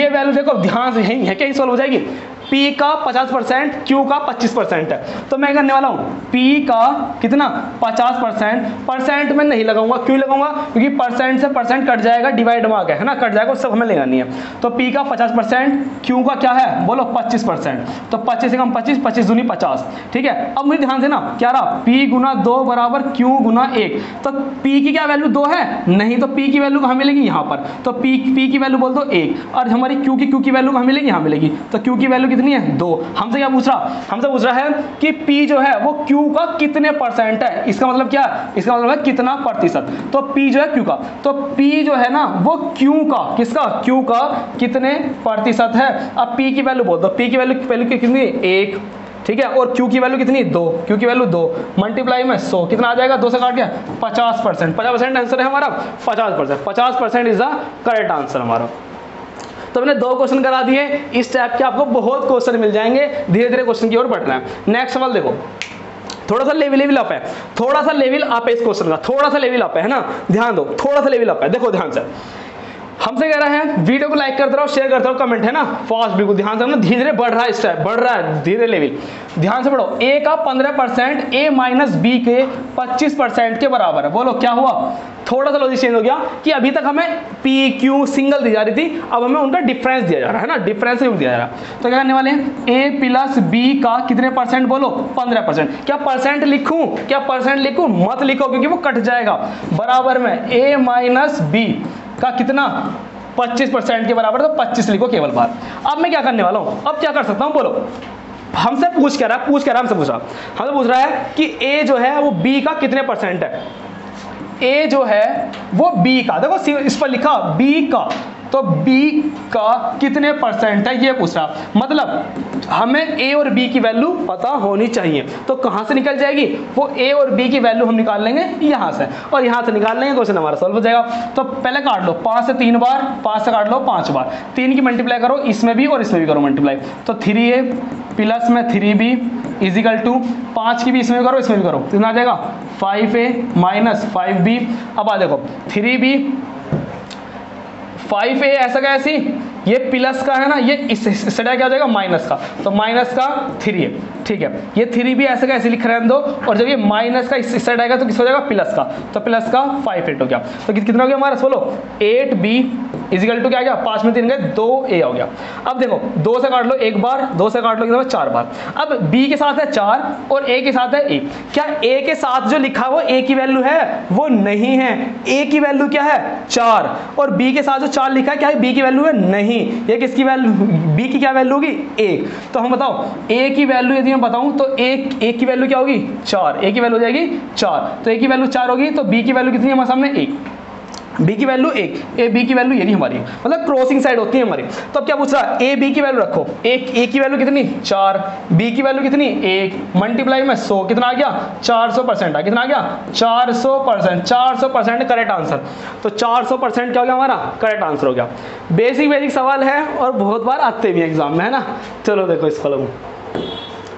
ये वैल्यू देखो ध्यान से, यही है क्या, यही सॉल्व हो जाएगी। P का पचास परसेंट, Q का पच्चीस परसेंट है, तो मैं करने वाला हूँ P का कितना? पचास परसेंट। परसेंट में नहीं लगाऊंगा, क्यों लगाऊंगा? क्योंकि परसेंट से परसेंट कट जाएगा, डिवाइड मार्क है ना, कट जाएगा, सब हमें लेना नहीं है। तो P का पचास परसेंट, Q का क्या है बोलो? पच्चीस परसेंट। तो पच्चीस से कम पच्चीस, पच्चीस दूनी पचास, ठीक है। अब मुझे ध्यान देना क्या रहा, P गुना दो बराबर Q गुना एक। तो P की क्या वैल्यू? दो है नहीं, तो P की वैल्यू कहाँ मिलेगी? यहाँ पर। तो P P की वैल्यू बोल दो एक, और हमारी Q की Q की वैल्यू कहाँ मिलेगी? यहाँ मिलेगी। तो Q की वैल्यू नहीं है दो। हमसे क्या पूछ रहा? हमसे पूछ रहा है कि P जो है वो Q का कितने परसेंट है। इसका मतलब क्या है? इसका मतलब है कितना प्रतिशत। तो P जो है Q का, तो P जो है ना वो Q का, किसका? Q का कितने प्रतिशत है। अब P की वैल्यू बोल दो, P की वैल्यू पहले कितनी? एक, ठीक है, और Q की वैल्यू कितनी? दो। Q की वैल्यू दो, मल्टीप्लाई में सौ, कितना आ जाएगा? दो से काट गया, पचास परसेंट। पचास परसेंट आंसर है हमारा, पचास परसेंट। पचास percent is the correct answer हमारा। तो मैंने दो क्वेश्चन करा दिए, इस टाइप के आपको बहुत क्वेश्चन मिल जाएंगे, धीरे धीरे क्वेश्चन की ओर बढ़ना है। नेक्स्ट सवाल देखो, थोड़ा सा लेवल लेवल अप है, थोड़ा सा लेवल अप है इस क्वेश्चन का, थोड़ा सा लेवल अप है ना, ध्यान दो, थोड़ा सा लेवल अप है। देखो ध्यान से, हमसे कह रहे हैं वीडियो को लाइक करते रहो, शेयर करते रहो, कमेंट, है ना, फास्ट, बिल्कुल ध्यान से, धीरे धीरे बढ़ रहा है, इस टाइप बढ़ रहा है, धीरे लेवल, ध्यान से पढ़ो। ए का पंद्रह परसेंट, ए माइनस बी के पच्चीस परसेंट के बराबर है। बोलो क्या हुआ? थोड़ा सा लॉजिक चेंज हो गया कि अभी तक हमें पी क्यू सिंगल दी जा रही थी, अब हमें उनका डिफरेंस दिया जा रहा है ना, डिफरेंस दिया जा रहा है। तो क्या करने वाले हैं? ए प्लस बी का कितने परसेंट? बोलो पंद्रह परसेंट। क्या परसेंट लिखूं? क्या परसेंट लिखूं? मत लिखो, क्योंकि वो कट जाएगा। बराबर में ए माइनस बी का कितना? पच्चीस परसेंट के बराबर, तो पच्चीस लिखो केवल बार। अब मैं क्या करने वाला हूँ, अब क्या कर सकता हूँ बोलो? हमसे पूछ क्या रहा है, पूछ क्या रहा है हमसे पूछ रहा हमसे पूछ रहा है कि ए जो है वो बी का कितने परसेंट है। ए जो है वो बी का, देखो इस पर लिखा बी का, तो B का कितने परसेंट है ये पूछ रहा। मतलब हमें A और B की वैल्यू पता होनी चाहिए, तो कहाँ से निकल जाएगी वो? A और B की वैल्यू हम निकाल लेंगे यहाँ से, और यहाँ से निकाल लेंगे, क्वेश्चन हमारा सॉल्व हो जाएगा। तो पहले काट लो, पाँच से तीन बार, पाँच से काट लो पाँच बार, तीन की मल्टीप्लाई करो, इसमें भी और इसमें भी करो मल्टीप्लाई। तो थ्री ए प्लस में थ्री बी इजिकल टू, पाँच की भी इसमें भी करो, इसमें भी करो, कितना आ जाएगा? Five A minus five B. अब आ देखो थ्री बी, फाइव ए ऐसा कैसी ये प्लस का है ना, ये इसका क्या हो जाएगा माइनस का, तो माइनस का थ्री है, ठीक है। ये थ्री भी ऐसे का ऐसे लिख रहे हैं दो, और जब ये माइनस का इस साइड आएगा तो किस हो जाएगा प्लस का, तो प्लस का फाइव एट हो गया। तो कितना हो गया हमारा सोलो, एट बी इजिकल टू क्या आ गया, पाँच में तीन गए दो ए हो गया। अब देखो दो से काट लो एक बार, दो से काट लो कितना चार बार। अब बी के साथ है चार और ए के साथ है ए, क्या ए के साथ जो लिखा वो ए की वैल्यू है, वो नहीं है। ए की वैल्यू क्या है चार, और बी के साथ जो चार लिखा है क्या है बी की वैल्यू है, नहीं। ये किसकी वैल्यू, बी की क्या वैल्यू होगी एक, तो हम बताओ ए की वैल्यू यदि मैं बताऊँ तो एक ए की वैल्यू क्या होगी चार, ए की वैल्यू हो जाएगी चार, तो ए की वैल्यू चार होगी, तो बी की वैल्यू कितनी है हमारे सामने एक, b की वैल्यू एक, ए बी की वैल्यू ये नहीं हमारी, मतलब क्रॉसिंग साइड होती है हमारी। तो अब क्या पूछ रहा है, ए बी की वैल्यू रखो, एक ए की वैल्यू कितनी चार, बी की वैल्यू कितनी एक, मल्टीप्लाई में सौ कितना आ गया चार सौ परसेंट आ, कितना आ गया चार सौ परसेंट, चार सौ परसेंट करेक्ट आंसर। तो चार सौ परसेंट क्या हो गया हमारा करेक्ट आंसर हो गया। बेसिक बेसिक सवाल है और बहुत बार आते भी हैं एग्जाम में, है ना। चलो देखो इसको लोग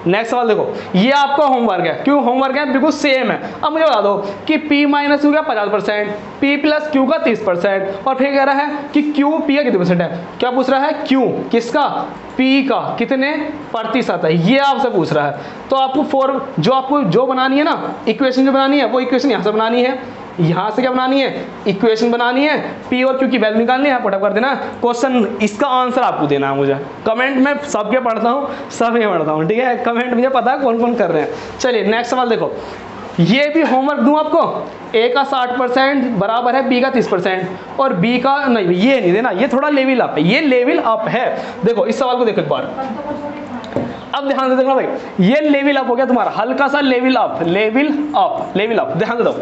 नेक्स्ट सवाल देखो, ये आपका होमवर्क है, क्यों होमवर्क है बिल्कुल सेम है। अब मुझे बता दो कि p माइनस क्यू का पचास परसेंट, p प्लस क्यू का तीस परसेंट, और फिर कह रहा है कि q p का कितने परसेंट है। क्या पूछ रहा है, q किसका, p का कितने प्रतिशत है, ये आपसे पूछ रहा है। तो आपको फॉर जो आपको जो बनानी है ना इक्वेशन, जो बनानी है वो इक्वेशन यहाँ से बनानी है, यहाँ से क्या बनानी है इक्वेशन बनानी है, p और q की वैल्यू निकालनी है, फटाफट कर देना क्वेश्चन। इसका आंसर आपको देना है मुझे, कमेंट में सबके पढ़ता हूँ सबके पढ़ता हूँ ठीक है, कमेंट मुझे पता है कौन कौन कर रहे हैं। चलिए नेक्स्ट सवाल देखो, ये भी होमवर्क दूँ आपको, a का साठ परसेंट बराबर है b का तीस परसेंट, और b का नहीं, ये नहीं देना, ये थोड़ा लेवल अप है, ये लेवल अप है। देखो इस सवाल को देखो एक बार, अब ध्यान से देखना भाई, ये लेवल अप हो गया तुम्हारा, हल्का सा level up level up level up. ध्यान दो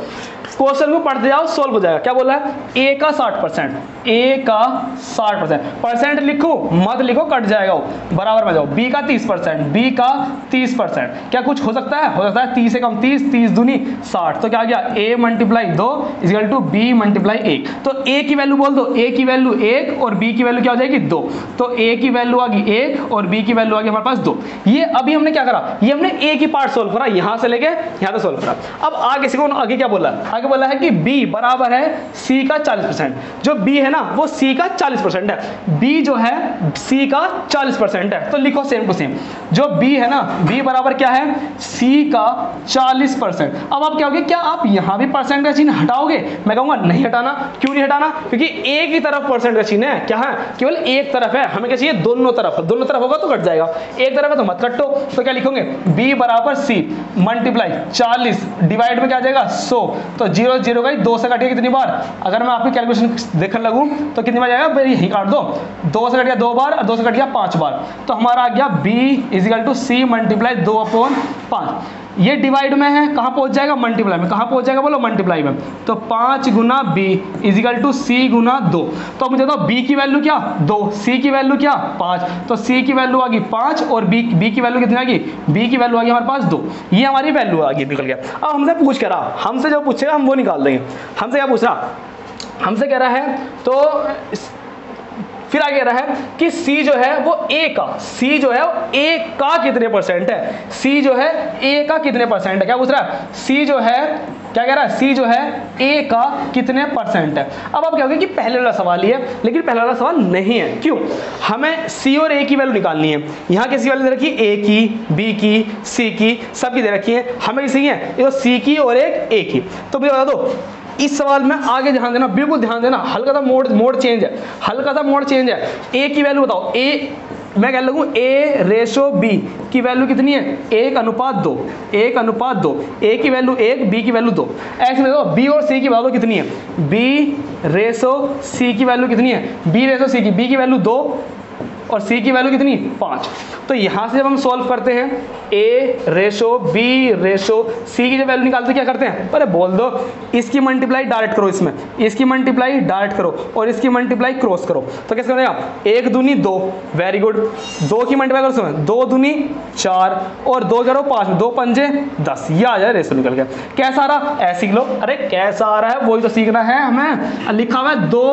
क्वेश्चन को, पढ़ते जाओ सोल्व हो जाएगा। क्या बोला है, a का साठ परसेंट, a का साठ परसेंट, परसेंट लिखो मत लिखो कट जाएगा वो, बराबर में जाओ b का तीस परसेंट, b का तीस परसेंट, क्या कुछ हो सकता है, हो सकता है तीस से कम, तीस तीस दूनी साठ, तो क्या आ गया a मल्टीप्लाई दो इजल टू बी मल्टीप्लाई एक। तो a की वैल्यू बोल दो, a की वैल्यू एक और b की वैल्यू क्या हो जाएगी दो, तो a की वैल्यू आ गई एक और b की वैल्यू आ गई हमारे पास दो। ये अभी हमने क्या करा, ये हमने a की पार्ट सोल्व करा, यहाँ से लेके यहाँ तक सोल्व करा। अब आगे से आगे क्या बोला, आगे बोला है कि b बराबर है c का चालीस परसेंट, जो b है ना वो c का चालीस परसेंट है, b जो है c का चालीस परसेंट है। तो लिखो सेम टू सेम, जो b है ना b बराबर क्या है c का चालीस परसेंट। अब आप क्या होगे, क्या आप यहाँ भी परसेंट का चिन्ह हटाओगे, मैं कहूँगा नहीं हटाना। क्यों नहीं हटाना, क्योंकि एक ही तरफ परसेंट का चिन्ह है, क्या है केवल एक तरफ है, हमें क्या चाहिए दोनों तरफ, दोनों तरफ होगा तो कट जाएगा, एक तरफ मत कटो। तो क्या लिखोगे b बराबर c मल्टीप्लाई चालीस डिवाइड में क्या आ जाएगा सौ, तो जीरो जीरो गई दो से कटिए कितनी बार, अगर मैं आपकी कैलकुलेशन देखने लगूं तो कितनी बार जाएगा, यही काट दो, दो से कट गया दो बार और दो से कट गया पांच बार, तो हमारा आ गया b is equal to c multiply दो अपॉन पांच। ये डिवाइड में है, कहाँ पहुँच जाएगा मल्टीप्लाई में, कहाँ पहुँच जाएगा बोलो मल्टीप्लाई में, तो पाँच गुना बी इजिकल टू सी गुना दो। तो मुझे बताओ बी की वैल्यू क्या दो, सी की वैल्यू क्या पाँच, तो सी की वैल्यू आ गई पाँच और बी बी की वैल्यू कितनी आ गई, बी की वैल्यू आ गई हमारे पास दो, ये हमारी वैल्यू आ गई निकल गया। अब हमसे पूछ कर रहा, हमसे जो पूछेगा हम वो निकाल देंगे। हमसे क्या पूछ रहा, हमसे कह रहा है तो फिर आगे रहा है कि C जो है वो A का, C जो है वो A का कितने परसेंट है, C जो है A का कितने परसेंट है। क्या पूछ रहा है, C जो है क्या कह रहा है, C जो है A का कितने परसेंट है। अब आप कहोगे कि पहले वाला सवाल ही है, लेकिन पहले वाला सवाल नहीं है, क्यों, हमें C और A की वैल्यू निकालनी है। यहाँ किसी वैल्यू दे रखी है A की, B की, C की, सबकी दे रखी है, हमें किसी है तो C की और एक A की। तो मुझे बता दो इस सवाल में आगे ध्यान देना, बिल्कुल ध्यान देना, हल्का सा मोड मोड चेंज है, हल्का सा मोड चेंज है। ए की वैल्यू बताओ, ए मैं कह लगूँ a रेशो b की वैल्यू कितनी है, एक अनुपात दो, एक अनुपात दो, a की वैल्यू एक, b की वैल्यू दो, ऐसे में दो b और c की वैल्यू कितनी है, b रेशो c की वैल्यू कितनी है, b रेशो c की, b की वैल्यू दो और c की वैल्यू कितनी पाँच। तो यहाँ से जब हम सॉल्व करते हैं a ratio b ratio c की जब वैल्यू निकालते हैं क्या करते हैं, अरे बोल दो इसकी मल्टीप्लाई डायरेक्ट करो, इसमें इसकी मल्टीप्लाई डायरेक्ट करो और इसकी मल्टीप्लाई क्रॉस करो, तो कैसे बनेगा, एक दूनी दो, वेरी गुड, दो की मल्टीप्लाई करो उसमें दो दूनी चार और दो करो पाँच, दो पंजे दस, ये आ जाए रेशो निकल गया। कैसा आ रहा, ऐसे लो, अरे कैसा आ रहा है वही तो सीखना है हमें, लिखा हुआ है दो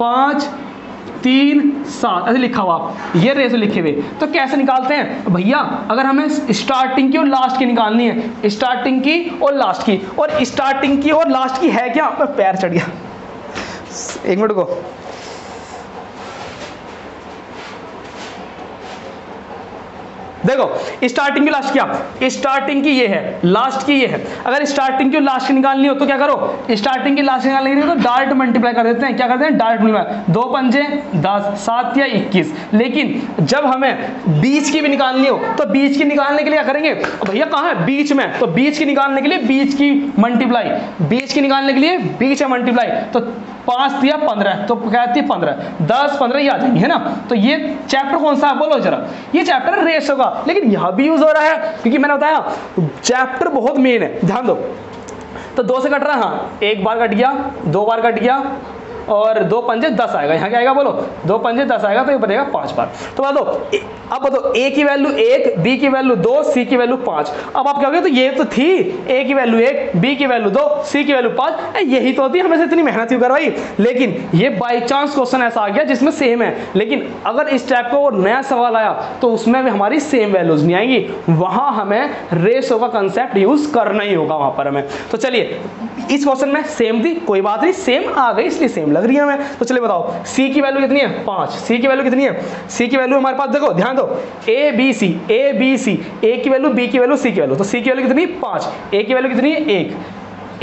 पाँच तीन सात ऐसे लिखा हुआ, ये रेशो लिखे हुए। तो कैसे निकालते हैं भैया, अगर हमें स्टार्टिंग की और लास्ट की निकालनी है, स्टार्टिंग की और लास्ट की, और स्टार्टिंग की और लास्ट की है क्या, पैर चढ़ गया, एक मिनट को देखो स्टार्टिंग की लास्ट क्या, स्टार्टिंग की ये है, लास्ट की ये है। अगर स्टार्टिंग की लास्ट निकालनी हो तो क्या करो, स्टार्टिंग की लास्ट निकालनी हो तो डार्ट मल्टीप्लाई कर देते हैं। क्या करते हैं, डार्ट मल्टीप्लाई, दो पंजे दस, सात या इक्कीस। लेकिन जब हमें बीच की भी निकालनी हो तो बीच की निकालने के लिए क्या करेंगे, भैया कहाँ है बीच में, तो बीच की निकालने के लिए बीच की मल्टीप्लाई, बीच की निकालने के लिए बीच है मल्टीप्लाई, तो पाँच दिया पंद्रह, तो कहती है पंद्रह, दस पंद्रह ये आ जाएंगे, है ना। तो ये चैप्टर कौन सा है बोलो जरा, ये चैप्टर रेशो का, लेकिन यहाँ भी यूज हो रहा है क्योंकि मैंने बताया चैप्टर बहुत मेन है, ध्यान दो। तो दो से कट रहा है, हाँ एक बार कट गया, दो बार कट गया, और दो पंजे दस आएगा, यहाँ क्या आएगा बोलो, दो पंजे दस आएगा, तो ये बनेगा पाँच बार। तो बता दो अब, बताओ ए की वैल्यू एक, बी की वैल्यू दो, सी की वैल्यू पाँच। अब आप कहोगे तो ये तो थी, ए की वैल्यू एक, बी की वैल्यू दो, सी की वैल्यू पाँच, यही तो होती है, हमें से इतनी मेहनत क्यों करवाई। लेकिन ये बाई चांस क्वेश्चन ऐसा आ गया जिसमें सेम है, लेकिन अगर इस टाइप का वो नया सवाल आया तो उसमें भी हमारी सेम वैल्यूज नहीं आएंगी, वहाँ हमें रेशो का कंसेप्ट यूज करना ही होगा वहाँ पर हमें। तो चलिए इस क्वेश्चन में सेम थी, कोई बात नहीं, सेम आ गई इसलिए सेम लग रही है हमें। तो चलिए बताओ C की वैल्यू कितनी है, पाँच, C की वैल्यू कितनी है, C की वैल्यू हमारे पास देखो ध्यान दो A B C, A B C, A की वैल्यू, B की वैल्यू, C की वैल्यू, तो C की वैल्यू कितनी पाँच, A की वैल्यू कितनी है एक,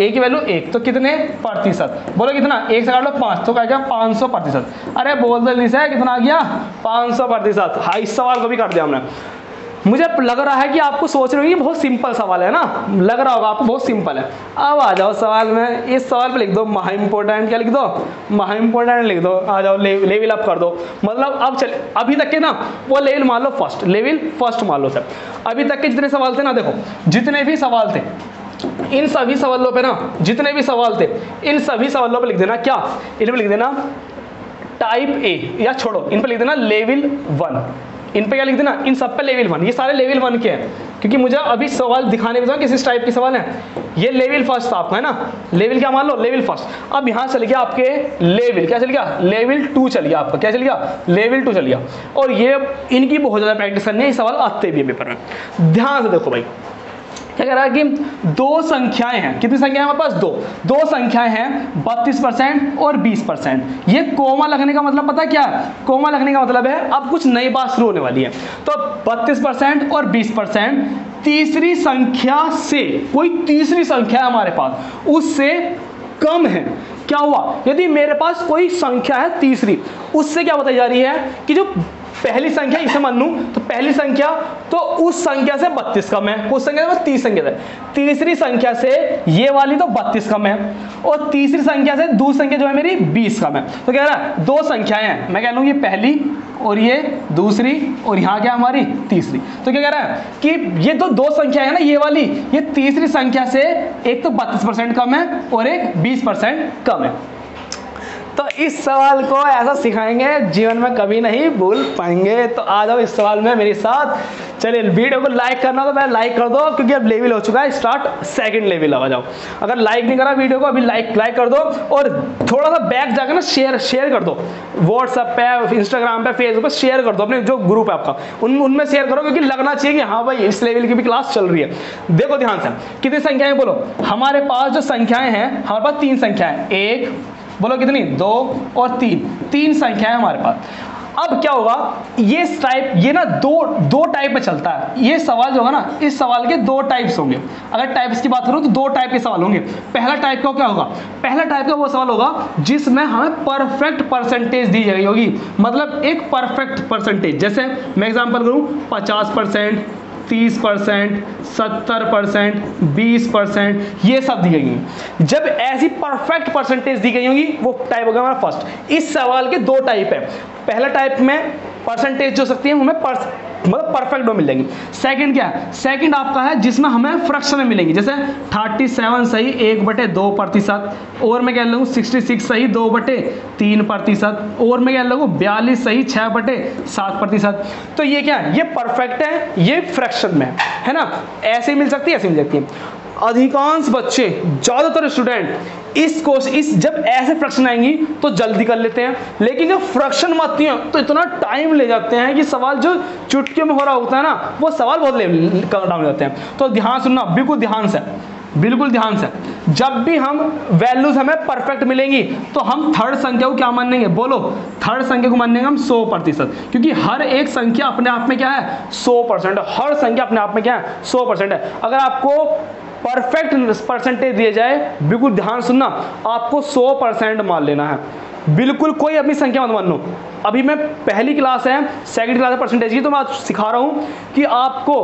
A की वैल्यू एक, तो कितने प्रतिशत बोलो, कितना एक से काट लो पाँच, तो क्या गया पाँच सौ प्रतिशत। अरे बोल दो निशा कितना आ गया पाँच सौ प्रतिशत। हाँ इस सवाल को भी काट दिया हमने, मुझे लग रहा है कि आपको सोच रहे हो कि बहुत सिंपल सवाल है ना, लग रहा होगा आपको बहुत सिंपल है। अब आ जाओ सवाल में, इस सवाल पे लिख दो महा इम्पोर्टेंट, क्या लिख दो महा इम्पोर्टेंट लिख दो, आ जाओ ले, लेवल अप कर दो, मतलब अब चल अभी तक के ना वो लेवल मान लो फर्स्ट लेवल फर्स्ट मान लो सर। अभी तक के जितने सवाल थे ना देखो, जितने भी सवाल थे इन सभी सवालों पर ना, जितने भी सवाल थे इन सभी सवालों पर लिख देना क्या, इन पर लिख देना टाइप ए, या छोड़ो इन पर लिख देना लेवल वन, इन पे क्या लिख देना, इन सब पे लेवल वन, ये सारे लेवल वन के हैं क्योंकि मुझे अभी सवाल दिखाने में किस इस टाइप के सवाल हैं। ये लेवल फर्स्ट आपका है ना, लेवल क्या मान लो लेवल फर्स्ट। अब यहाँ चल गया आपके लेवल, क्या चल गया लेवल टू चल गया आपका, क्या चल गया लेवल टू चल गया। और ये इनकी बहुत ज़्यादा प्रैक्टिस करनी है, ये सवाल आते भी है पेपर में। ध्यान से देखो भाई क्या कह रहा है कि दो संख्याएं हैं, कितनी संख्याएं हमारे पास, दो दो संख्याएं हैं बत्तीस परसेंट और बीस परसेंट। ये कोमा लगने का मतलब पता क्या है, कोमा लगने का मतलब है अब कुछ नई बात शुरू होने वाली है। तो बत्तीस परसेंट और बीस परसेंट तीसरी संख्या से, कोई तीसरी संख्या है हमारे पास उससे कम है। क्या हुआ, यदि मेरे पास कोई संख्या है तीसरी, उससे क्या बताई जा रही है कि जो पहली संख्या इसे मान लूं तो पहली संख्या तो उस संख्या से बत्तीस कम है, उस संख्या से तीस संख्या से तीसरी संख्या से ये वाली तो बत्तीस कम है, और तीसरी संख्या से दूसरी संख्या जो है मेरी बीस कम है। तो कह रहा है दो संख्याएं हैं, मैं कह लूँ ये पहली और ये दूसरी और यहाँ क्या हमारी तीसरी। तो क्या कह रहा है कि ये तो दो संख्या है ना, ये वाली ये तीसरी संख्या से एक तो बत्तीस परसेंट कम है और एक बीस परसेंट कम है। तो इस सवाल को ऐसा सिखाएंगे जीवन में कभी नहीं भूल पाएंगे। तो आ जाओ इस सवाल में मेरे साथ। चलिए वीडियो को लाइक करना तो मैं लाइक कर दो क्योंकि अब लेवल हो चुका है स्टार्ट, सेकंड लेवल आ जाओ। अगर लाइक नहीं करा वीडियो को अभी लाइक लाइक कर दो, और थोड़ा सा बैक जाकर ना शेयर शेयर कर दो, व्हाट्सअप पे, इंस्टाग्राम पे, फेसबुक पर शेयर कर दो, अपने जो ग्रुप है आपका उन उनमें शेयर करो क्योंकि लगना चाहिए कि हाँ भाई इस लेवल की भी क्लास चल रही है। देखो ध्यान से कितनी संख्याएं बोलो हमारे पास, जो संख्याएँ हैं हमारे पास तीन संख्याएँ, एक बोलो कितनी दो और तीन, तीन संख्याएं हमारे पास। अब क्या होगा, ये टाइप ये ना दो दो टाइप में चलता है ये सवाल जो होगा ना, इस सवाल के दो टाइप्स होंगे। अगर टाइप्स की बात करूँ तो दो टाइप के सवाल होंगे। पहला टाइप का क्या होगा, पहला टाइप का वो सवाल होगा जिसमें हमें परफेक्ट परसेंटेज दी गई होगी, मतलब एक परफेक्ट परसेंटेज, जैसे मैं एग्जाम्पल करूँ पचास परसेंट तीस परसेंट सत्तर परसेंट बीस परसेंट ये सब दी गई हैं। जब ऐसी परफेक्ट परसेंटेज दी गई होंगी वो टाइप होगा हमारा फर्स्ट। इस सवाल के दो टाइप है, पहला टाइप में परसेंटेज जो सकती है हमें मतलब परफेक्ट वो मिलेंगी। सेकंड क्या है, सेकंड आपका है जिसमें हमें फ्रैक्शन में मिलेंगी, जैसे सैंतीस सही एक बटे दो प्रतिशत, और मैं कह लूँ छियासठ सही दो बटे तीन प्रतिशत, और मैं कह लूँ बयालीस सही छः बटे सात प्रतिशत। तो ये क्या है, ये परफेक्ट है, ये फ्रैक्शन में है ना, ऐसे मिल सकती है ऐसे मिल सकती है। अधिकांश बच्चे ज़्यादातर स्टूडेंट इस कोर्स इस जब ऐसे प्रश्न आएंगी तो जल्दी कर लेते हैं, लेकिन जब फ्रैक्शन आती है तो इतना टाइम ले जाते हैं कि सवाल जो चुटकियों में हो रहा होता है ना वो सवाल बहुत ले, ले, ले, ले, ले, ले जाते हैं। तो ध्यान सुनना, बिल्कुल ध्यान से बिल्कुल ध्यान से जब भी हम वैल्यूज हमें परफेक्ट मिलेंगी तो हम थर्ड संख्या को क्या मानेंगे, बोलो थर्ड संख्या को मानेंगे हम सौ प्रतिशत, क्योंकि हर एक संख्या अपने आप में क्या है सौ परसेंट, हर संख्या अपने आप में क्या है सौ परसेंट है। अगर आपको परफेक्ट परसेंटेज दिया जाए, बिल्कुल ध्यान सुनना, आपको सौ परसेंट मान लेना है, बिल्कुल कोई अपनी संख्या मत मानो। अभी मैं पहली क्लास है, सेकंड क्लास है परसेंटेज की, तो मैं आज सिखा रहा हूँ कि आपको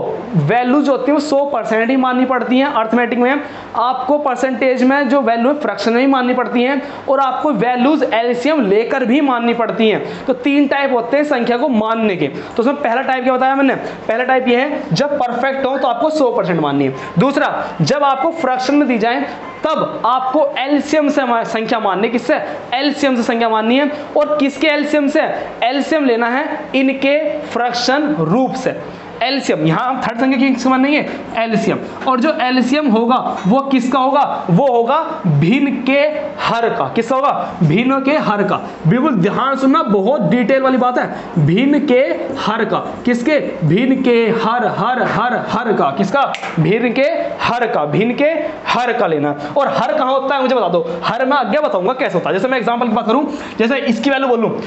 वैल्यू जो होती है वो सौ परसेंट ही माननी पड़ती है अर्थमेटिक में, आपको परसेंटेज में जो वैल्यू है फ्रैक्शन में ही माननी पड़ती हैं, और आपको वैल्यूज एलसीएम लेकर भी माननी पड़ती हैं। तो तीन टाइप होते हैं संख्या को मानने के, तो उसमें पहला टाइप क्या बताया मैंने, पहला टाइप ये है जब परफेक्ट हो तो आपको सौ परसेंट माननी है, दूसरा जब आपको फ्रैक्शन में दी जाए तब आपको एलसीएम से संख्या माननी, किससे, एलसीएम से संख्या माननी है, और किसके एलसीएम से, एलसीएम लेना है इनके फ्रैक्शन रूप से एलसीएम, यहाँ हम थर्ड संख्या किससे मानेंगे एलसीएम, और जो एलसीएम होगा वो किसका होगा, वो होगा भिन्न के हर का, किसका होगा, भिन्न के हर का, बिल्कुल ध्यान सुनना, बहुत डिटेल वाली बात है, भिन्न के हर का, किसके, भिन्न के हर हर हर हर का, किसका, भिन्न के हर का, भिन्न के हर का लेना। और हर कहाँ होता है मुझे बता दो, हर मैं आगे बताऊंगा कैसे होता है। जैसे मैं एग्जाम्पल की बात करूँ, जैसे इसकी वैल्यू बोलूँ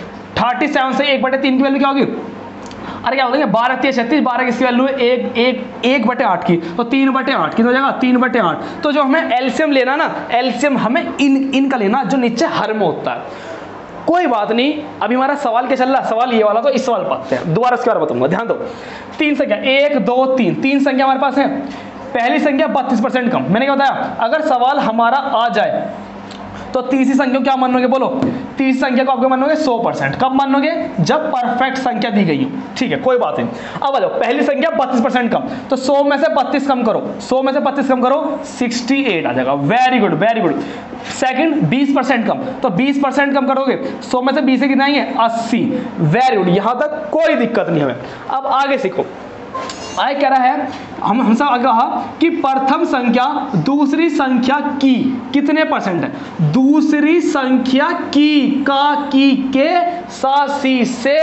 थर्टी सेवन से एक बटे तीन की वैल्यू क्या होगी, अरे क्या बोलेंगे बारह तीस छत्तीस, बारह की वैल्यू है एक एक एक बटे आठ की, तो तीन बटे आठ की हो जाएगा तीन बटे आठ। तो जो हमें एलसीएम लेना ना, एलसीएम हमें इन इनका लेना जो नीचे हर में होता है। कोई बात नहीं, अभी हमारा सवाल क्या चल रहा है, सवाल ये वाला, तो इस सवाल पाते हैं, दोबारा इसके बारे में बताऊंगा, ध्यान दो। तीन संख्या एक दो तीन, तीन संख्या हमारे पास है, पहली संख्या बत्तीस परसेंट कम, मैंने क्या बताया, अगर सवाल हमारा आ जाए तो तीसरी संख्या क्या मानोगे, बोलो तीसरी संख्या को आपके मानोगे सौ परसेंट, कब मानोगे, जब परफेक्ट संख्या दी गई हो, ठीक है, कोई बात नहीं। अब आ जाओ, पहली संख्या बत्तीस परसेंट कम, तो सौ में से बत्तीस कम करो, सौ में से बत्तीस कम करो अड़सठ आ जाएगा, very good very good. Second बीस परसेंट कम, तो बीस परसेंट कम करोगे, सौ में से बीस से कितने आएंगे अस्सी, वेरी गुड, यहाँ तक कोई दिक्कत नहीं हमें। अब आगे सीखो, आगे कह रहा है हम हमसे आगे कहा कि प्रथम संख्या दूसरी संख्या की कितने परसेंट है, दूसरी संख्या की का की के सासी से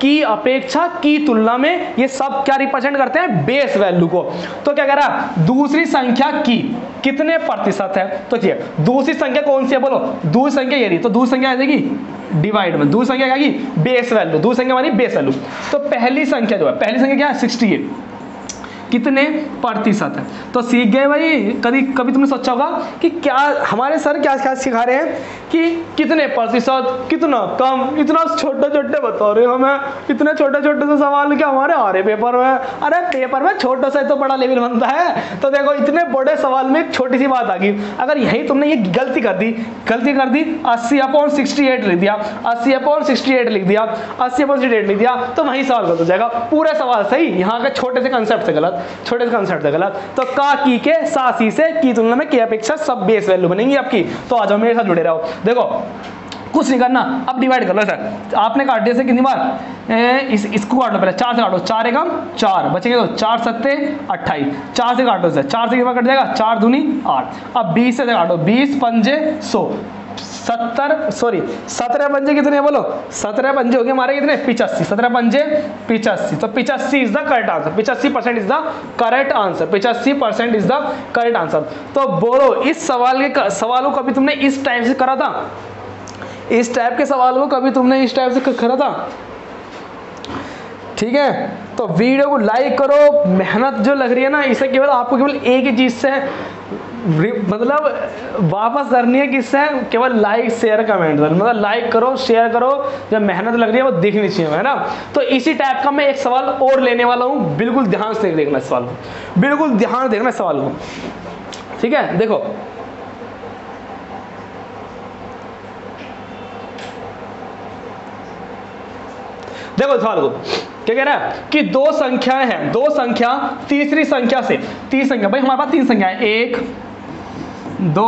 की अपेक्षा की तुलना में ये सब क्या रिप्रेजेंट करते हैं, बेस वैल्यू को। तो क्या कह रहा, दूसरी संख्या की कितने प्रतिशत है, तो देखिए दूसरी संख्या कौन सी है, बोलो दूसरी संख्या ये रही, तो दूसरी संख्या आ जाएगी डिवाइड में, दूसरी संख्या क्या आएगी बेस वैल्यू, दूसरी संख्या मानी बेस वैल्यू। तो पहली संख्या जो है, पहली संख्या क्या है सिक्सटी एट, कितने प्रतिशत है, तो सीख गए भाई। कभी कभी तुमने सोचा होगा कि क्या हमारे सर क्या क्या सिखा रहे हैं कि कितने प्रतिशत, कितना कम, इतना छोटे छोटे बता रहे हो हमें, इतने छोटे छोटे से सवाल क्या हमारे आ रहे पेपर में, अरे पेपर में छोटा सा तो बड़ा लेवल बनता है, तो देखो इतने बड़े सवाल में एक छोटी सी बात आ गई। अगर यही तुमने ये गलती कर दी, गलती कर दी अस्सी अपॉन सिक्सटी एट लिख दिया, अस्सी अपॉन सिक्सटी एट लिख दिया, अस्सी अपॉन सिक्सटी एट लिख दिया, तो वही सवाल गलत हो जाएगा, पूरा सवाल सही, यहाँ के छोटे से कंसेप्ट से गलत, छोटे से कंसेप्ट है गलत। तो का की के सासी से की तुलना में की अपेक्षा सब बेस वैल्यू बनेंगी आपकी। तो आ जाओ मेरे साथ जुड़े रहो, देखो कुछ नहीं करना, अब डिवाइड कर लो सर, आपने काट दिया से कितनी बार ए, इस इसको काट लो, पहले चार से काटो, चार एकम चार बचेंगे, तो चार सत्ते अट्ठाईस, चार से काटो सर, चार से कितनी बार कट जाएगा, चार दूनी आठ। अब बीस से काटो, बीस पंजे सौ, सत्तर सॉरी सत्रह पंजे कितने बोलो, सत्रह पंजे हो गए हमारे कितने पिचासी, सत्रह पंजे पिचासी, तो पिचासी इज द करेक्ट आंसर, पिचासी percent is the correct answer, पिचासी percent is the correct answer. तो बोलो इस सवाल के सवालों को कभी तुमने इस टाइप से करा था, इस टाइप के सवालों को कभी तुमने इस टाइप से करा था, ठीक है। तो वीडियो को लाइक करो, मेहनत जो लग रही है ना इसे केवल आपको केवल एक ही चीज से मतलब वापस करनी है, किससे, केवल लाइक शेयर कमेंट, मतलब लाइक करो शेयर करो, जब मेहनत लग रही है वो दिखनी चाहिए, है ना। तो इसी टाइप का मैं एक सवाल और लेने वाला हूँ, बिल्कुल ध्यान से देखना इस सवाल को, बिल्कुल ध्यान से देखना इस सवाल को, ठीक है। देखो देखो सवाल को क्या कह रहा है कि दो संख्याएं हैं, दो संख्या तीसरी संख्या से, तीन संख्या भाई हमारे पास तीन संख्या है, एक दो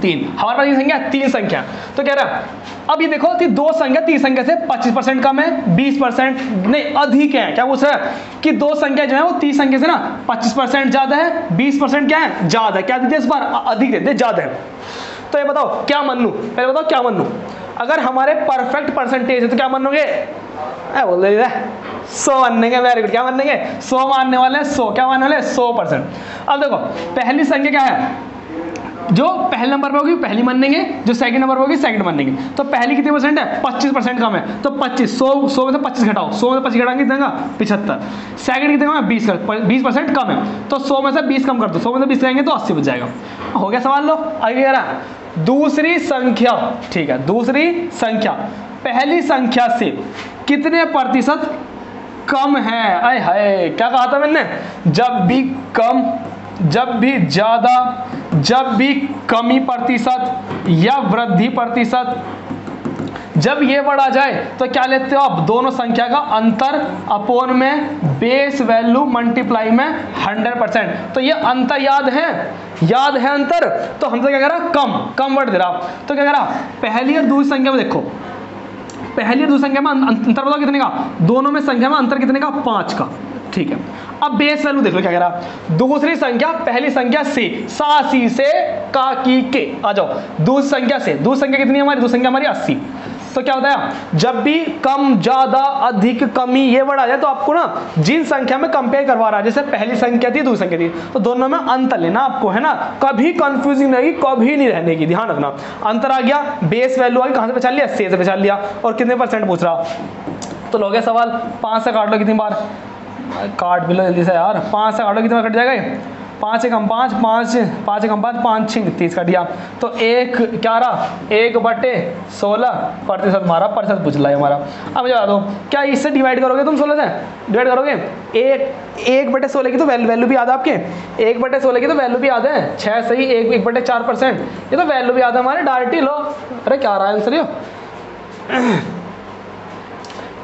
तीन, हमारे पास ये संख्या तीन संख्या। तो कह रहा है अब ये देखो कि दो संख्या तीन संख्या से पच्चीस परसेंट कम है, बीस परसेंट नहीं अधिक है, क्या पूछ रहा है कि दो संख्या जो है वो तीन संख्या से ना पच्चीस परसेंट ज्यादा है, बीस परसेंट क्या है ज्यादा, क्या देते इस बार अधिक देते ज्यादा है। तो ये बताओ क्या मानूं, पहले बताओ क्या मानूं, अगर हमारे परफेक्ट परसेंटेज है तो क्या मानोगे, बोल रहे सौ मानेंगे, वेरी गुड, क्या मानेंगे सौ, मानने वाले हैं सौ, क्या मानने वाले हैं सौ परसेंट। अब देखो पहली संख्या क्या है जो पहले नंबर पे होगी पहली मान लेंगे, जो सेकंड नंबर पे होगी सेकंड मान लेंगे। तो पहली कितने परसेंट है, पच्चीस परसेंट कम है, तो पच्चीस, सौ सौ में से पच्चीस घटाओ, सौ में से पच्चीस घटाएंगे कितना पिछहत्तर। सेकंड कितने कम है, बीस कर, बीस परसेंट कम है, तो सौ में से बीस कम कर दो, सौ में से बीस करेंगे तो अस्सी बच जाएगा। हो गया सवाल। लो आगे आ रहा दूसरी संख्या, ठीक है, दूसरी संख्या पहली संख्या से कितने प्रतिशत कम है। अय हाय क्या कहा था मैंने, जब भी कम, जब भी ज्यादा, जब भी कमी प्रतिशत या वृद्धि प्रतिशत, जब ये बढ़ा जाए तो क्या लेते हो आप, दोनों संख्या का अंतर अपोन में बेस वैल्यू मल्टीप्लाई में हंड्रेड परसेंट। तो ये अंतर याद है, याद है अंतर, तो हमसे क्या करा कम, कम वर्ड दे रहा आप, तो क्या करा पहली और दूसरी संख्या में देखो, पहली और दूसरी संख्या में अंतर बताओ कितने का, दोनों में संख्या में अंतर कितने का, पांच का, ठीक है। अब बेस वैल्यू देख लो क्या कह रहा, दूसरी संख्या पहली संख्या से, सासी से काकी के, आ जाओ दूसरी संख्या से, दूसरी संख्या कितनी है हमारी, दूसरी संख्या हमारी अस्सी। तो क्या बताया, जब भी कम ज्यादा अधिक कमी ये वर्ड आ जाए तो आपको ना जिन संख्या में कंपेयर करवा रहा है, जैसे पहली संख्या थी दूसरी संख्या थी, तो दोनों में अंतर लेना आपको, है ना, कभी कंफ्यूजिंग रहेगी, कभी नहीं रहने की, ध्यान रखना। अंतर आ गया, बेस वैल्यू आ गई, कहां से पहचान लिया, अस्सी से पहचान लिया, और कितने परसेंट पूछ रहा, तो लोगे सवाल पांच से काट लो, कितनी बार काट भी लो जल्दी से यार, पाँच से काट लो, कितना कट जाएगा, पाँच एकम पाँच, पाँच पाँच एकम पाँच, पाँच छिंग तीस कट गया, तो एक क्या रहा, एक बटे सोलह प्रतिशत हमारा, प्रतिशत पूछ रहा है हमारा। अब मुझे बता दो क्या इससे डिवाइड करोगे तुम, सोलह से डिवाइड करोगे, एक एक बटे सोलह की तो वैल्यू वैल्यू भी याद है आपके, एक बटे सोलह की तो वैल्यू भी याद है, छः सही एक, एक बटे चार परसेंट ये तो वैल्यू भी याद है हमारे, डायरेक्ट ही लो। अरे क्या रहा है आंसर, यो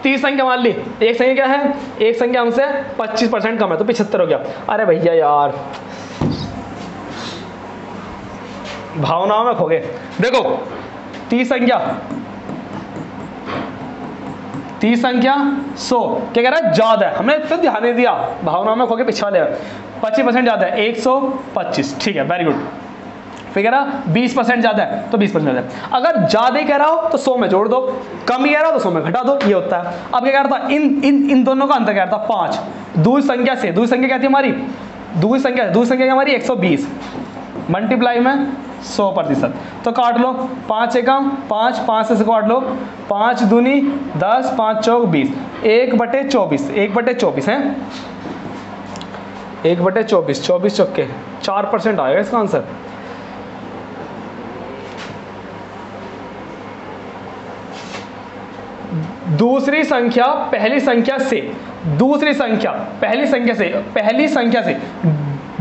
तीस संख्या मान ली, एक संख्या क्या है, एक संख्या हमसे पच्चीस परसेंट कम है, तो पिछहत्तर हो गया। अरे भैया यार भावनाओं में खो गए। देखो तीस संख्या, तीस संख्या सौ, क्या कह रहा है ज्यादा है, हमने इतना ध्यान नहीं दिया, भावनाओं में खो गए, पिछड़ा ले, पच्चीस परसेंट ज्यादा है, एक सौ पच्चीस, ठीक है वेरी गुड। फिर कह रहा बीस परसेंट ज्यादा है तो बीस परसेंट ज्यादा है, अगर ज्यादा कह रहा हो तो सौ में जोड़ दो, कम कह रहा हो तो सौ में घटा दो, ये होता है। अब क्या कह रहा था, इन इन इन दोनों का अंतर कह रहा था पाँच, दूसरी संख्या से, दूसरी संख्या क्या थी हमारी, दूसरी संख्या दूसरी संख्या हमारी एक सौ बीस मल्टीप्लाई में सौ प्रतिशत, तो काट लो, पाँच एकम पाँच, पाँच से काट लो, पाँच दूनी दस, पाँच चौक बीस, एक बटे चौबीस, एक बटे चौबीस है, एक बटे चौबीस, चौबीस चौके चार परसेंट आएगा इसका आंसर। दूसरी संख्या पहली संख्या से, दूसरी संख्या पहली संख्या से, पहली संख्या से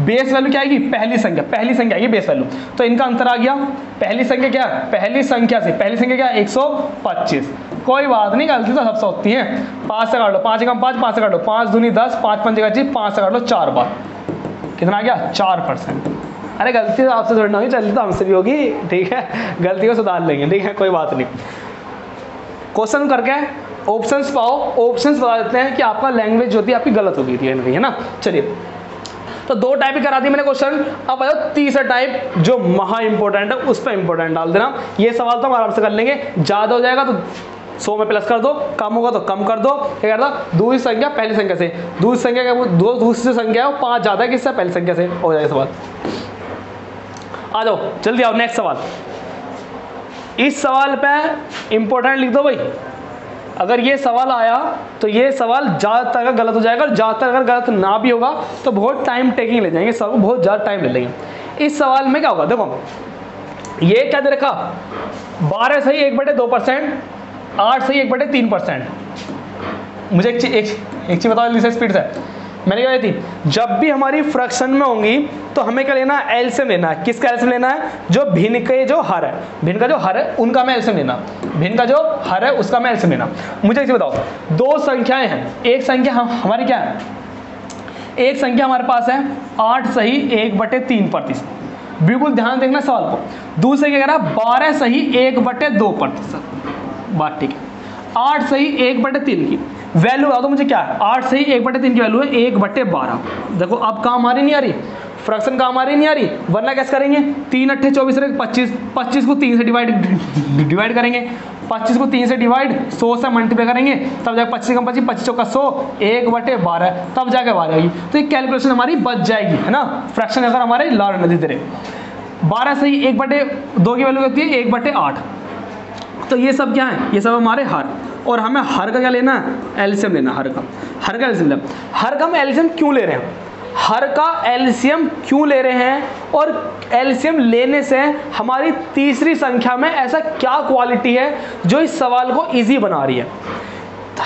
बेस वैल्यू क्या आएगी, पहली संख्या, पहली संख्या आएगी बेस वैल्यू, तो इनका अंतर आ गया, पहली संख्या क्या, पहली संख्या से, पहली संख्या क्या एक सौ पच्चीस, कोई बात नहीं गलती तो सबसे होती है। पाँच से काट लो, पाँच एकम पाँच, पाँच से काट लो, पाँच दूनी दस, पाँच पंच का चीज, पाँच से काट लो चार बार, कितना आ गया चार परसेंट। अरे गलती तो आपसे थोड़ी ना होगी, चलती तो हमसे भी होगी, ठीक है, गलती को सुधार लेंगे, ठीक है कोई बात नहीं। क्वेश्चन करके ऑप्शंस पाओ, ऑप्शंस बता देते हैं कि आपका लैंग्वेज जो थी आपकी गलत हो गई थी, है ना। चलिए तो दो टाइप ही करा दी मैंने क्वेश्चन, अब आयो तीसरा टाइप जो महा इंपॉर्टेंट है, उस पर इंपॉर्टेंट डाल देना। ये सवाल तो हम आराम से कर लेंगे, ज्यादा हो जाएगा तो सौ में प्लस कर दो, कम होगा तो कम कर दो। क्या करता, दूसरी संख्या पहली संख्या से, दूसरी संख्या क्या, दो दूसरी संख्या है पाँच ज्यादा है किससे, पहली संख्या से, हो जाएगा सवाल। आ जाओ जल्दी आओ, नेक्स्ट सवाल, इस सवाल पे इंपॉर्टेंट लिख दो भाई, अगर ये सवाल आया तो ये सवाल ज़्यादातर अगर गलत हो जाएगा, और ज़्यादातर अगर गलत ना भी होगा तो बहुत टाइम टेकिंग ले जाएंगे, सब बहुत ज़्यादा टाइम ले लेंगे। इस सवाल में क्या होगा, देखो ये क्या दे रखा, बारह सही एक बटे दो परसेंट, आठ सही एक बटे तीन परसेंट। मुझे एक चीज एक चीज़ बताओ जल्दी स्पीड से, मैंने क्या कही थी, जब भी हमारी फ्रैक्शन में होंगी तो हमें क्या लेना है, एलसीएम लेना है। किसका एलसीएम लेना है, जो भिन्न के जो हर है, भिन्न का जो हर है उनका मैं एलसीएम लेना, भिन्न का जो हर है उसका मैं एलसीएम लेना। मुझे एक चीज बताओ, दो संख्याएं हैं, एक संख्या हम, हमारी क्या है, एक संख्या हमारे पास है आठ सही एक बटे तीन प्रतिशत, बिल्कुल ध्यान देखना सवाल को। दूसरे क्या कह रहा है, बारह सही एक बटे दो प्रतिशत, बात ठीक है, आठ सही एक बटे तीन की वैल्यू बताओ तो मुझे क्या है, आठ सही एक बटे तीन की वैल्यू है एक बटे बारह। देखो अब काम आ रही नहीं आ रही, फ्रैक्शन काम आ रही नहीं आ रही, वरना कैसे करेंगे, तीन अट्ठे चौबीस, पच्चीस, पच्चीस को तीन से डिवाइड डिवाइड करेंगे, पच्चीस को तीन से डिवाइड सौ से मल्टीप्लाई करेंगे, तब जाकर पच्चीस कम पच्चीस, पच्चीस चौका सौ, एक बटे बारह, तब जाकर बारह आएगी, तो ये कैलकुलेशन हमारी बच जाएगी, है ना, फ्रैक्शन अगर हमारे लाड़ नदी दे रहे। बारह से ही एक बटे दो की वैल्यू होती है एक बटे आठ। तो ये सब क्या है, ये सब हमारे हर, और हमें हर का क्या लेना है, एलसीएम लेना। हर का हर का एलसीएम लेना। हर का हम एलसीएम क्यों ले रहे हैं, हर का एलसीएम क्यों ले रहे हैं, और एलसीएम लेने से हमारी तीसरी संख्या में ऐसा क्या क्वालिटी है जो इस सवाल को इजी बना रही है।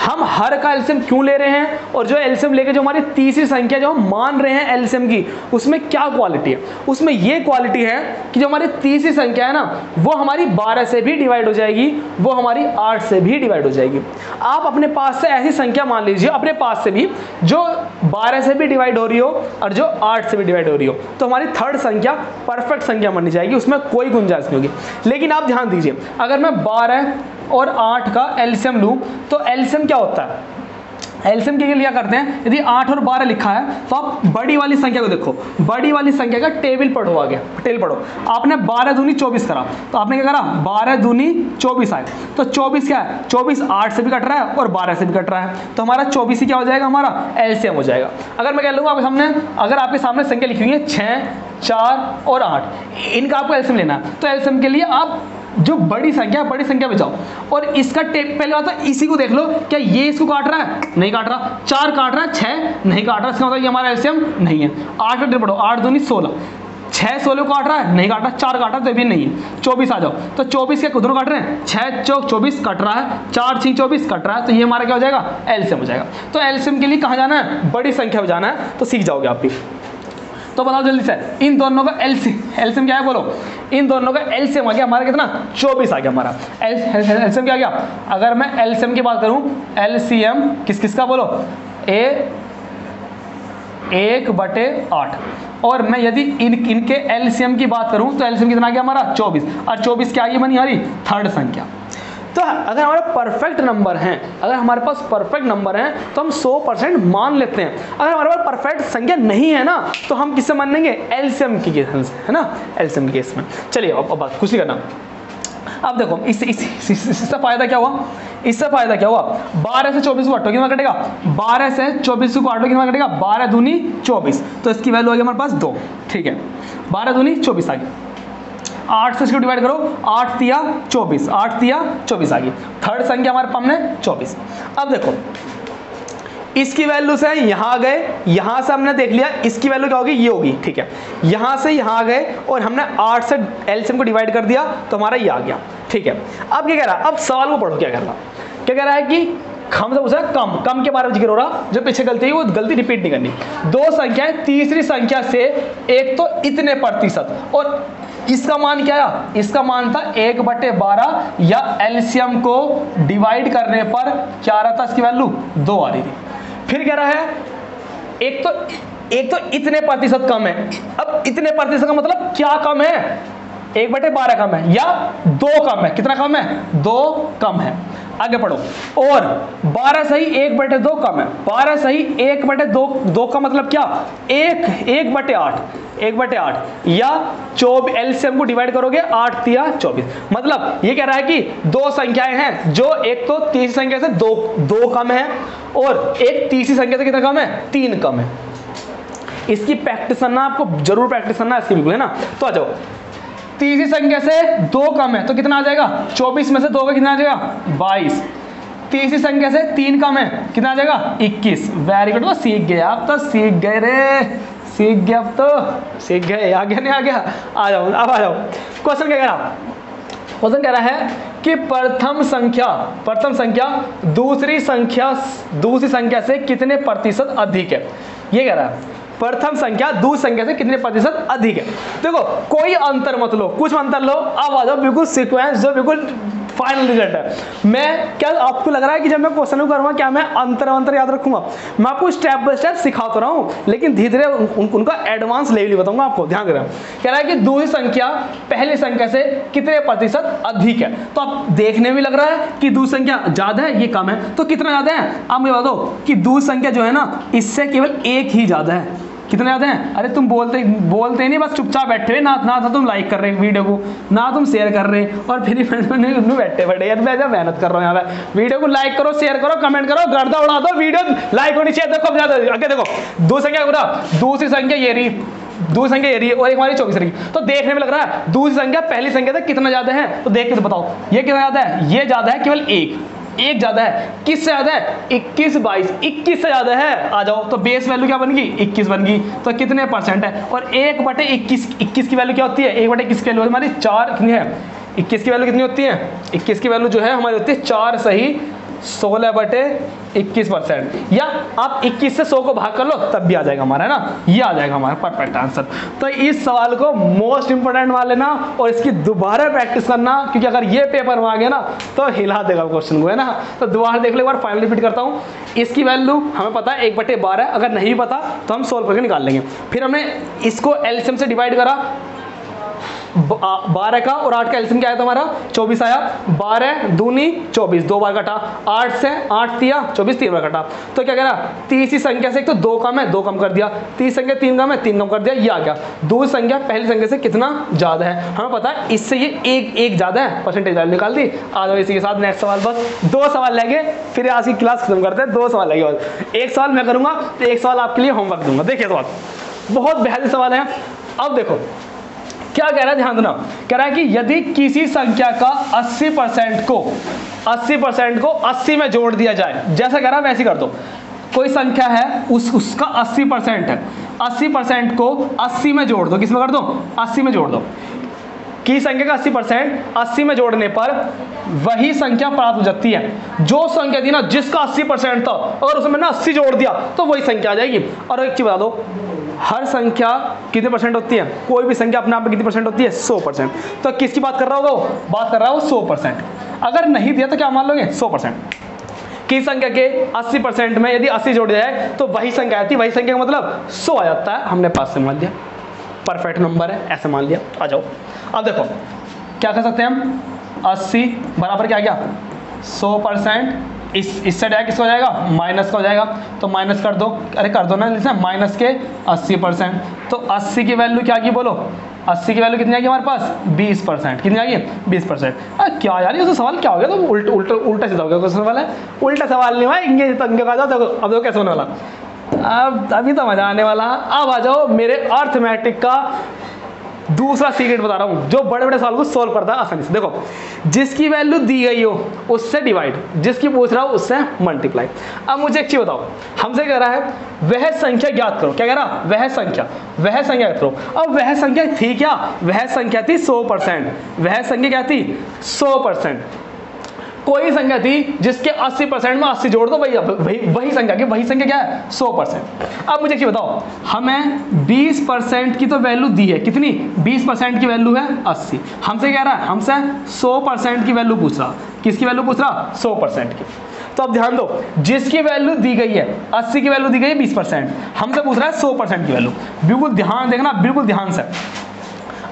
हम हर का एलसीएम क्यों ले रहे हैं और जो एलसीएम लेके जो हमारी तीसरी संख्या जो हम मान रहे हैं एलसीएम की, उसमें क्या क्वालिटी है। उसमें ये क्वालिटी है कि जो हमारी तीसरी संख्या है ना, वो हमारी बारह से भी डिवाइड हो जाएगी, वो हमारी आठ से भी डिवाइड हो जाएगी। आप अपने पास से ऐसी संख्या मान लीजिए, अपने पास से भी जो बारह से भी डिवाइड हो रही हो और जो आठ से भी डिवाइड हो रही हो, तो हमारी थर्ड संख्या परफेक्ट संख्या मानी जाएगी, उसमें कोई गुंजाइश नहीं होगी। लेकिन आप ध्यान दीजिए, अगर मैं बारह और आठ का एलसीएम लूँ तो एलसीएम क्या होता है, एलसीएम के लिए क्या करते हैं, यदि आठ और बारह लिखा है तो आप बड़ी वाली संख्या को देखो, बड़ी वाली संख्या का टेबल पढ़ो, आगे टेबल पढ़ो। आपने बारह दूनी चौबीस करा, तो आपने क्या करा, बारह दूनी चौबीस आए, तो चौबीस क्या है, चौबीस आठ से भी कट रहा है और बारह से भी कट रहा है, तो हमारा चौबीस ही क्या हो जाएगा, हमारा एलसीएम हो जाएगा। अगर मैं कह लूँगा आपके सामने, अगर आपके सामने संख्या लिखी हुई है छः, चार और आठ, इनका आपको एलसीएम लेना है, तो एलसीएम के लिए आप जो बड़ी संख्या बड़ी संख्या पे जाओ और इसका टेप पहले आता है, इसी को देख लो, क्या ये इसको काट रहा है, नहीं काट रहा, चार काट रहा है, छः नहीं काट रहा, इसका मतलब ये हमारा एलसीएम नहीं है। आठ का टेप पढ़ो, आठ दूनी सोलह, छः सोलह काट रहा है, नहीं काट रहा, चार काट रहा है, तो भी नहीं है। चौबीस आ जाओ, तो चौबीस क्या कुदरों काट रहे हैं, छः चौक चौबीस कट रहा है, चार छः चौबीस कट रहा है, तो ये हमारा क्या हो जाएगा, एलसीएम हो जाएगा। तो एलसीएम के लिए कहाँ जाना है, बड़ी संख्या में जाना है, तो सीख जाओगे आप भी। तो बताओ जल्दी से, इन दोनों का एलसीएम एलसीएम क्या है, बोलो, इन दोनों का एलसीएम आ गया हमारा कितना, चौबीस आ गया हमारा। एलसीएम क्या आ गया, अगर मैं एलसीएम की बात करूं, एलसीएम किस किस का, बोलो, ए एक बटे आठ, और मैं यदि इन इनके एलसीएम की बात करूं तो एलसीएम कितना आ गया हमारा, चौबीस, और चौबीस क्या आ गई बनी हमारी थर्ड संख्या। तो अगर हमारा परफेक्ट नंबर है, अगर हमारे पास परफेक्ट नंबर है तो हम सौ परसेंट मान लेते हैं। अगर हमारे पास परफेक्ट संख्या नहीं है ना, तो हम किससे मान लेंगे, एलसीएम की केस से, है ना, एलसीएम के केस में। चलिए अब बात कुछ नहीं करना। अब देखो इससे इसका फायदा क्या हुआ, इससे फायदा क्या हुआ, बारह से चौबीस को आठ कितना कटेगा, बारह से चौबीस को आठ कितना कटेगा, बारह दूनी चौबीस, तो इसकी वैल्यू आ गई हमारे पास दो, ठीक है, बारह दूनी चौबीस आ गई। आठ से इसको डिवाइड करो, आठ तिया चौबीस, आठ तिया चौबीस आ गई, थर्ड संख्या हमारे पास हमने चौबीस। अब देखो इसकी वैल्यू से यहाँ गए, यहाँ से हमने देख लिया इसकी वैल्यू क्या होगी, ये होगी, ठीक है, यहाँ से यहाँ गए और हमने आठ से एलसीएम को डिवाइड कर दिया तो हमारा ये आ गया, ठीक है। अब क्या कह रहा है, अब सवाल को पढ़ो, क्या कह रहा है, क्या कह रहा है कि हम सब उसे कम कम के बारे में जिक्र हो रहा, जो पीछे गलती है वो गलती रिपीट नहीं करनी। दो संख्याएं तीसरी संख्या से एक तो इतने प्रतिशत, और इसका मान क्या है, इसका मान था एक बटे बारह, या एलसीएम को डिवाइड करने पर क्या आ रहा था, इसकी वैल्यू दो आ रही थी। फिर कह रहा है एक तो एक तो इतने प्रतिशत कम है। अब इतने प्रतिशत का मतलब क्या कम है, एक बटे बारह कम है या दो कम है, कितना कम है, दो कम है। आगे पढ़ो, और बारह सही एक बटे दो कम है, बारह सही एक बटे दो, दो का मतलब क्या, एक एक बटे आठ, एक बटे आठ, या चौबीस एलसीएम को डिवाइड करोगे, आठ तिया चौबीस, मतलब ये कह रहा है कि दो संख्याएं हैं जो एक तो तीसरी संख्या से दो दो कम है और एक तीसरी संख्या से कितना कम है, तीन कम है। इसकी प्रैक्टिस करना, आपको जरूर प्रैक्टिस करना इसकी, बिल्कुल, है ना। तो आ जाओ, तीसरी संख्या से दो कम है तो कितना आ जाएगा, चौबीस में से दो का कितना आ जाएगा, बाईस। तीसरी संख्या से तीन कम है, कितना आ जाएगा, इक्कीस। वेरी गुड, वो सीख गए, आप तो सीख गए रे, सीख गए, अब तो सीख गए, आ गया नहीं आ गया, आ जाओ अब आ जाओ। क्वेश्चन क्या कह रहा, क्वेश्चन कह रहा है कि प्रथम संख्या प्रथम संख्या दूसरी संख्या दूसरी संख्या से कितने प्रतिशत अधिक है, ये कह रहा है। प्रथम संख्या दूसरी संख्या से कितने प्रतिशत अधिक है, देखो कोई अंतर मत लो, कुछ अंतर लो, अब आ जाओ बिल्कुल सीक्वेंस, जो बिल्कुल फाइनल रिजल्ट है। मैं क्या आपको लग रहा है कि जब मैं क्वेश्चन करूँगा क्या मैं अंतर अंतर याद रखूंगा, मैं आपको स्टेप बाय स्टेप सिखा तो रहा हूँ, लेकिन धीरे धीरे उन, उनका एडवांस लेवल बताऊंगा आपको, ध्यान देना। कह रहा है कि दूसरी संख्या पहली संख्या से कितने प्रतिशत अधिक है, तो आप देखने में लग रहा है कि दूसरी संख्या ज़्यादा है, ये कम है, तो कितना ज़्यादा है, आप मुझे बता दो कि दूसरी संख्या जो है ना, इससे केवल एक ही ज़्यादा है, कितने ज़्यादा हैं। अरे तुम बोलते बोलते नहीं, बस चुपचाप बैठे हुए, ना ना था तुम लाइक कर रहे वीडियो को, ना तुम शेयर कर रहे, और फिर बैठे बैठे यार मैं मेहनत कर रहा हूँ यहाँ पे, वीडियो को लाइक करो, शेयर करो, कमेंट करो, गर्दा उड़ा दो, वीडियो लाइक होनी चाहिए। देखो अब देखो दूसरी संख्या, दूसरी संख्या ये रही, दूसरी संख्या ये रही है और एक हमारी चौबीस रही है। तो देखने में लग रहा है दूसरी संख्या पहली संख्या से कितना ज्यादा है, तो देख के बताओ ये कितना ज्यादा है, ये ज्यादा है केवल एक, एक ज्यादा है, किस से ज्यादा है, इक्कीस, बाईस, इक्कीस से ज्यादा है। आ जाओ तो बेस वैल्यू क्या बन गई, इक्कीस बन गई। तो कितने परसेंट है, और एक बटे इक्कीस, इक्कीस की वैल्यू क्या होती है, एक बटे इक्कीस की वैल्यू हमारी चार, कितनी है इक्कीस की वैल्यू कितनी होती है, इक्कीस की वैल्यू जो है हमारी होती है चार सही सोलह बटे इक्कीस परसेंट, या आप इक्कीस से सौ को भाग कर लो तब भी आ जाएगा हमारा, है ना, ये आ जाएगा हमारा परफेक्ट आंसर। तो इस सवाल को मोस्ट इंपोर्टेंट मान लेना और इसकी दोबारा प्रैक्टिस करना, क्योंकि अगर ये पेपर में आ गया ना तो हिला देगा क्वेश्चन को, है ना। तो दोबारा देख लो, एक बार फाइनल रिपीट करता हूँ। इसकी वैल्यू हमें पता है एक बटे बारह, अगर नहीं पता तो हम सोल्व करके निकाल लेंगे। फिर हमने इसको एलसीएम से डिवाइड करा, बारह का और आठ का एलसीएम क्या आया था हमारा, चौबीस आया। बारह दूनी चौबीस, दो बार कटा, आठ से आठ तिया चौबीस, तीन बार कटा। तो क्या कहना, तीसरी संख्या से एक तो दो कम है, दो कम कर दिया, तीसरी संख्या तीन कम है, तीन कम कर दिया, ये आ गया। दो संख्या पहली संख्या से कितना ज्यादा है, हमें पता है इससे ये एक एक ज्यादा है, परसेंटेज वैल्यू निकाल दी। आज और इसी के साथ नेक्स्ट सवाल, बस दो सवाल लेंगे फिर आज की क्लास खत्म करते हैं। दो सवाल लेंगे और एक सवाल मैं करूँगा तो एक सवाल आपके लिए होमवर्क दूंगा। देखिए सवाल बहुत बेहतरीन सवाल है। अब देखो क्या कह रहा है, ध्यान देना। कह रहा है कि यदि किसी संख्या का अस्सी परसेंट को अस्सी परसेंट को अस्सी में जोड़ दिया जाए, जैसा कह रहा है वैसे कर दो। कोई संख्या है उस उसका अस्सी परसेंट है, अस्सी परसेंट को अस्सी में जोड़ दो, किसमें कर दो, अस्सी में जोड़ दो। की संख्या का अस्सी परसेंट अस्सी में जोड़ने पर वही संख्या प्राप्त हो जाती है, जो संख्या थी ना जिसका अस्सी परसेंट था, अगर उसमें ना अस्सी जोड़ दिया तो वही संख्या आ जाएगी। और एक चीज बता दो, हर संख्या कितने परसेंट होती है, कोई भी संख्या अपने आप में कितने परसेंट होती है, सौ परसेंट। तो किसकी बात कर रहा होगा, वो बात कर रहा है वो सौ परसेंट। अगर नहीं दिया तो क्या मान लोगे, सौ परसेंट। किसी संख्या के अस्सी परसेंट में यदि अस्सी जोड़ जाए तो वही संख्या आती है, वही संख्या का मतलब सौ आ जाता है, हमने पास से मान लिया, परफेक्ट नंबर है ऐसे मान लिया। आ जाओ अब देखो क्या कर सकते हैं हम, अस्सी बराबर क्या गया, सौ परसेंट। इस इससे डायरेक्ट किसको हो जाएगा, माइनस का हो जाएगा, तो माइनस कर दो, अरे कर दो ना जैसे माइनस के अस्सी परसेंट। तो अस्सी की वैल्यू क्या आ गई, बोलो अस्सी की वैल्यू कितनी आ गई हमारे पास, बीस परसेंट। कितनी आ गई, बीस परसेंट। अरे क्या यार ये सवाल क्या हो गया, तो उल्टा उल्टा उल्टा सीधा हो गया क्वेश्चन वाला, उल्टा सवाल नहीं भाई, इंगे तंगे का जाओ। अब देखो कैसे होने वाला, अब अभी तो मजा आने वाला। अब आ जाओ मेरे अर्थमैटिक का दूसरा सीक्रेट बता रहा हूं, जो बड़े बड़े सवाल को सोल्व करता है आसानी से। देखो जिसकी वैल्यू दी गई हो उससे डिवाइड, जिसकी पूछ रहा हो उससे मल्टीप्लाई। अब मुझे एक चीज बताओ, हमसे कह रहा है वह संख्या ज्ञात करो, क्या कह रहा है, वह संख्या वह संख्या ज्ञात करो। अब वह संख्या थी क्या, वह संख्या थी सौ परसेंट, वह संख्या क्या थी सौ परसेंट। कोई संख्या थी जिसके अस्सी परसेंट में अस्सी जोड़ दो, वही वही वही संख्या की वही संख्या क्या है, सौ परसेंट। अब मुझे क्या बताओ, हमें बीस परसेंट की तो वैल्यू दी है, कितनी बीस परसेंट की वैल्यू है अस्सी। हमसे कह रहा है, हमसे सौ परसेंट की वैल्यू पूछ रहा, किसकी वैल्यू पूछ रहा, सौ परसेंट की। तो अब ध्यान दो, जिसकी वैल्यू दी गई है अस्सी की वैल्यू दी गई है बीस परसेंट, हमसे पूछ रहा है सौ परसेंट की वैल्यू। बिल्कुल ध्यान देखना, बिल्कुल ध्यान से,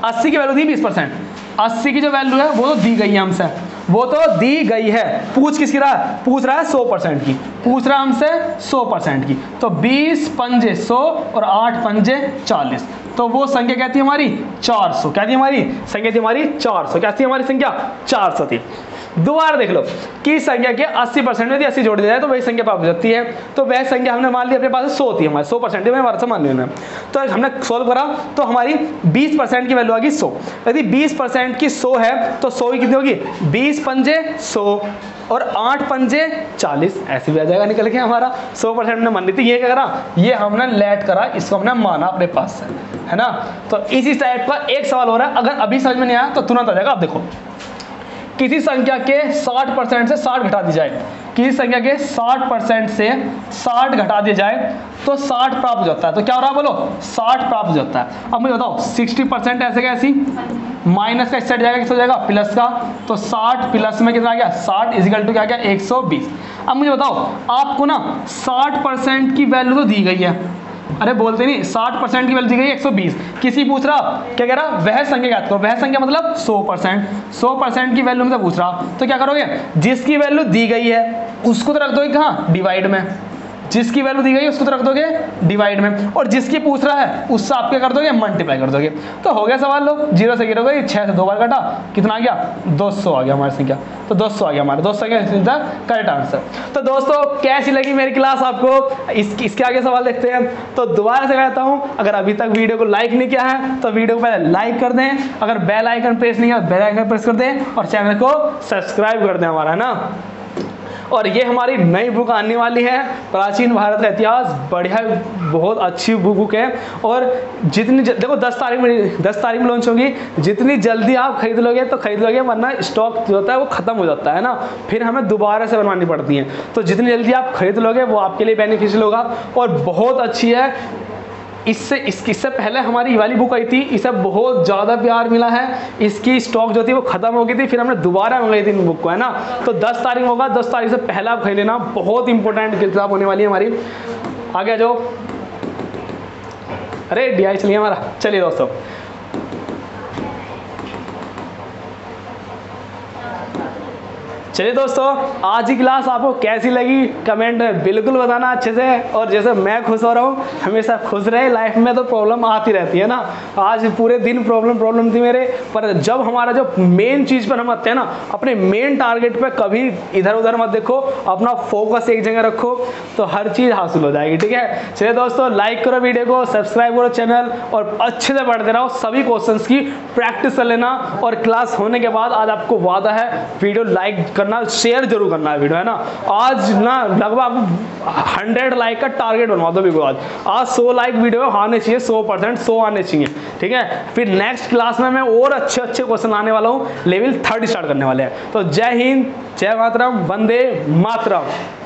अस्सी की वैल्यू दी बीस परसेंट, अस्सी की जो वैल्यू है वो तो दी गई है हमसे, वो तो दी गई है। पूछ किसकी रहा है, पूछ रहा है सौ परसेंट की, पूछ रहा है हमसे सौ परसेंट की। तो बीस पंजे सौ और आठ पंजे चालीस, तो वो संख्या क्या थी हमारी, चार सौ। क्या थी हमारी संख्या, थी हमारी चार सौ। क्या थी हमारी संख्या, चार सौ थी। दोबारा देख लो कि संख्या के अस्सी परसेंट में यदि अस्सी जोड़ दिया जाए तो वही संख्या प्राप्त हो जाती है। तो वह संख्या हमने मान ली अपने पास सौ थी, हमारे सौ परसेंट में हमारे मान लेना। तो हमने सोल्व करा तो हमारी बीस परसेंट की वैल्यू आ गई सौ। यदि बीस परसेंट की सौ है तो सौ ही कितनी होगी, बीस पंजे सौ और आठ पंजे चालीस, ऐसे भी आ जाएगा निकल के हमारा। सौ परसेंट ने मान ली थी, ये क्या करा, ये हमने लेट करा, इसको हमने माना अपने पास से, है ना। तो इसी टाइप का एक सवाल हो रहा है, अगर अभी समझ में नहीं आया तो तुरंत आ जाएगा। आप देखो किसी संख्या के साठ परसेंट से साठ घटा दी जाए, किसी संख्या के साठ परसेंट से साठ घटा दिया जाए तो साठ प्राप्त हो जाता है। तो क्या हो रहा है, बोलो साठ प्राप्त हो जाता है। अब मुझे बताओ साठ परसेंट ऐसे कैसी, माइनस का इस साइड जाएगा, किस हो जाएगा प्लस का, तो साठ प्लस में कितना आ गया, साठ इजिकल टू क्या गया, एक सौ बीस। अब मुझे बताओ आपको ना साठ परसेंट की वैल्यू तो दी गई है, अरे बोलते नहीं, साठ परसेंट की वैल्यू दी गई एक सौ बीस। किसी पूछ रहा, क्या कह रहा, वह संख्या ज्ञात करो, वह संख्या मतलब सौ परसेंट, सौ परसेंट की वैल्यू मतलब पूछ रहा। तो क्या करोगे, जिसकी वैल्यू दी गई है उसको तो रख दोगे कहाँ, डिवाइड में। जिसकी वैल्यू दी गई उसको तो रख दोगे डिवाइड में, और जिसकी पूछ रहा है उससे आप क्या कर दोगे मल्टीप्लाई कर दोगे। तो हो गया सवाल लोग, जीरो से गिरोगे छः से दो बार कटा, कितना आ गया दो सौ आ गया हमारी संख्या, तो दो सौ आ गया हमारा, दो सौ आ गया सीधा करेक्ट आंसर। तो दोस्तों कैसी लगी मेरी क्लास आपको, इस, इसके आगे सवाल देखते हैं। तो दोबारा से कहता हूँ अगर अभी तक वीडियो को लाइक नहीं किया है तो वीडियो को पहले लाइक कर दें, अगर बेल आइकन प्रेस नहीं है बेल आइकन प्रेस कर दें, और चैनल को सब्सक्राइब कर दें हमारा, है ना। और ये हमारी नई बुक आने वाली है प्राचीन भारत का इतिहास, बढ़िया बहुत अच्छी बुक है, और जितनी ज... देखो दस तारीख में दस तारीख में लॉन्च होगी, जितनी जल्दी आप खरीद लोगे तो खरीद लोगे, वरना स्टॉक जो होता है वो ख़त्म हो जाता है ना, फिर हमें दोबारा से बनवानी पड़ती है। तो जितनी जल्दी आप खरीद लोगे वो आपके लिए बेनिफिशियल होगा और बहुत अच्छी है। इससे इसकी इससे पहले हमारी वाली बुक आई थी, इसे बहुत ज़्यादा प्यार मिला है, इसकी स्टॉक जो थी वो ख़त्म हो गई थी, फिर हमने दोबारा मंगाई थी इन बुक को, है ना। तो दस तारीख होगा, दस तारीख से पहले आप खरीद लेना, बहुत इंपॉर्टेंट किताब होने वाली है हमारी। आगे आ जाओ, अरे डी आई चलिए हमारा, चलिए दोस्तों चलिए दोस्तों आज की क्लास आपको कैसी लगी कमेंट में बिल्कुल बताना अच्छे से, और जैसे मैं खुश हो रहा हूँ हमेशा खुश रहे, लाइफ में तो प्रॉब्लम आती रहती है ना, आज पूरे दिन प्रॉब्लम प्रॉब्लम थी मेरे, पर जब हमारा जो मेन चीज़ पर हम आते हैं ना, अपने मेन टारगेट पर कभी इधर उधर मत देखो, अपना फोकस एक जगह रखो तो हर चीज़ हासिल हो जाएगी, ठीक है। चलिए दोस्तों लाइक करो वीडियो को, सब्सक्राइब करो चैनल, और अच्छे से पढ़ते रहो, सभी क्वेश्चन की प्रैक्टिस कर लेना, और क्लास होने के बाद आज आपको वादा है वीडियो लाइक करना, शेयर जरूर करना है वीडियो, है ना। आज ना लगभग हंड्रेड लाइक का टारगेट बनवा दो वीडियो, आज आज सौ लाइक वीडियो आने चाहिए, सौ परसेंट सौ आने चाहिए, ठीक है। फिर नेक्स्ट क्लास में मैं और अच्छे अच्छे क्वेश्चन आने वाला हूँ, लेवल थर्ड स्टार्ट करने वाले हैं। तो जय हिंद, जय मातरम, वंदे मातरम।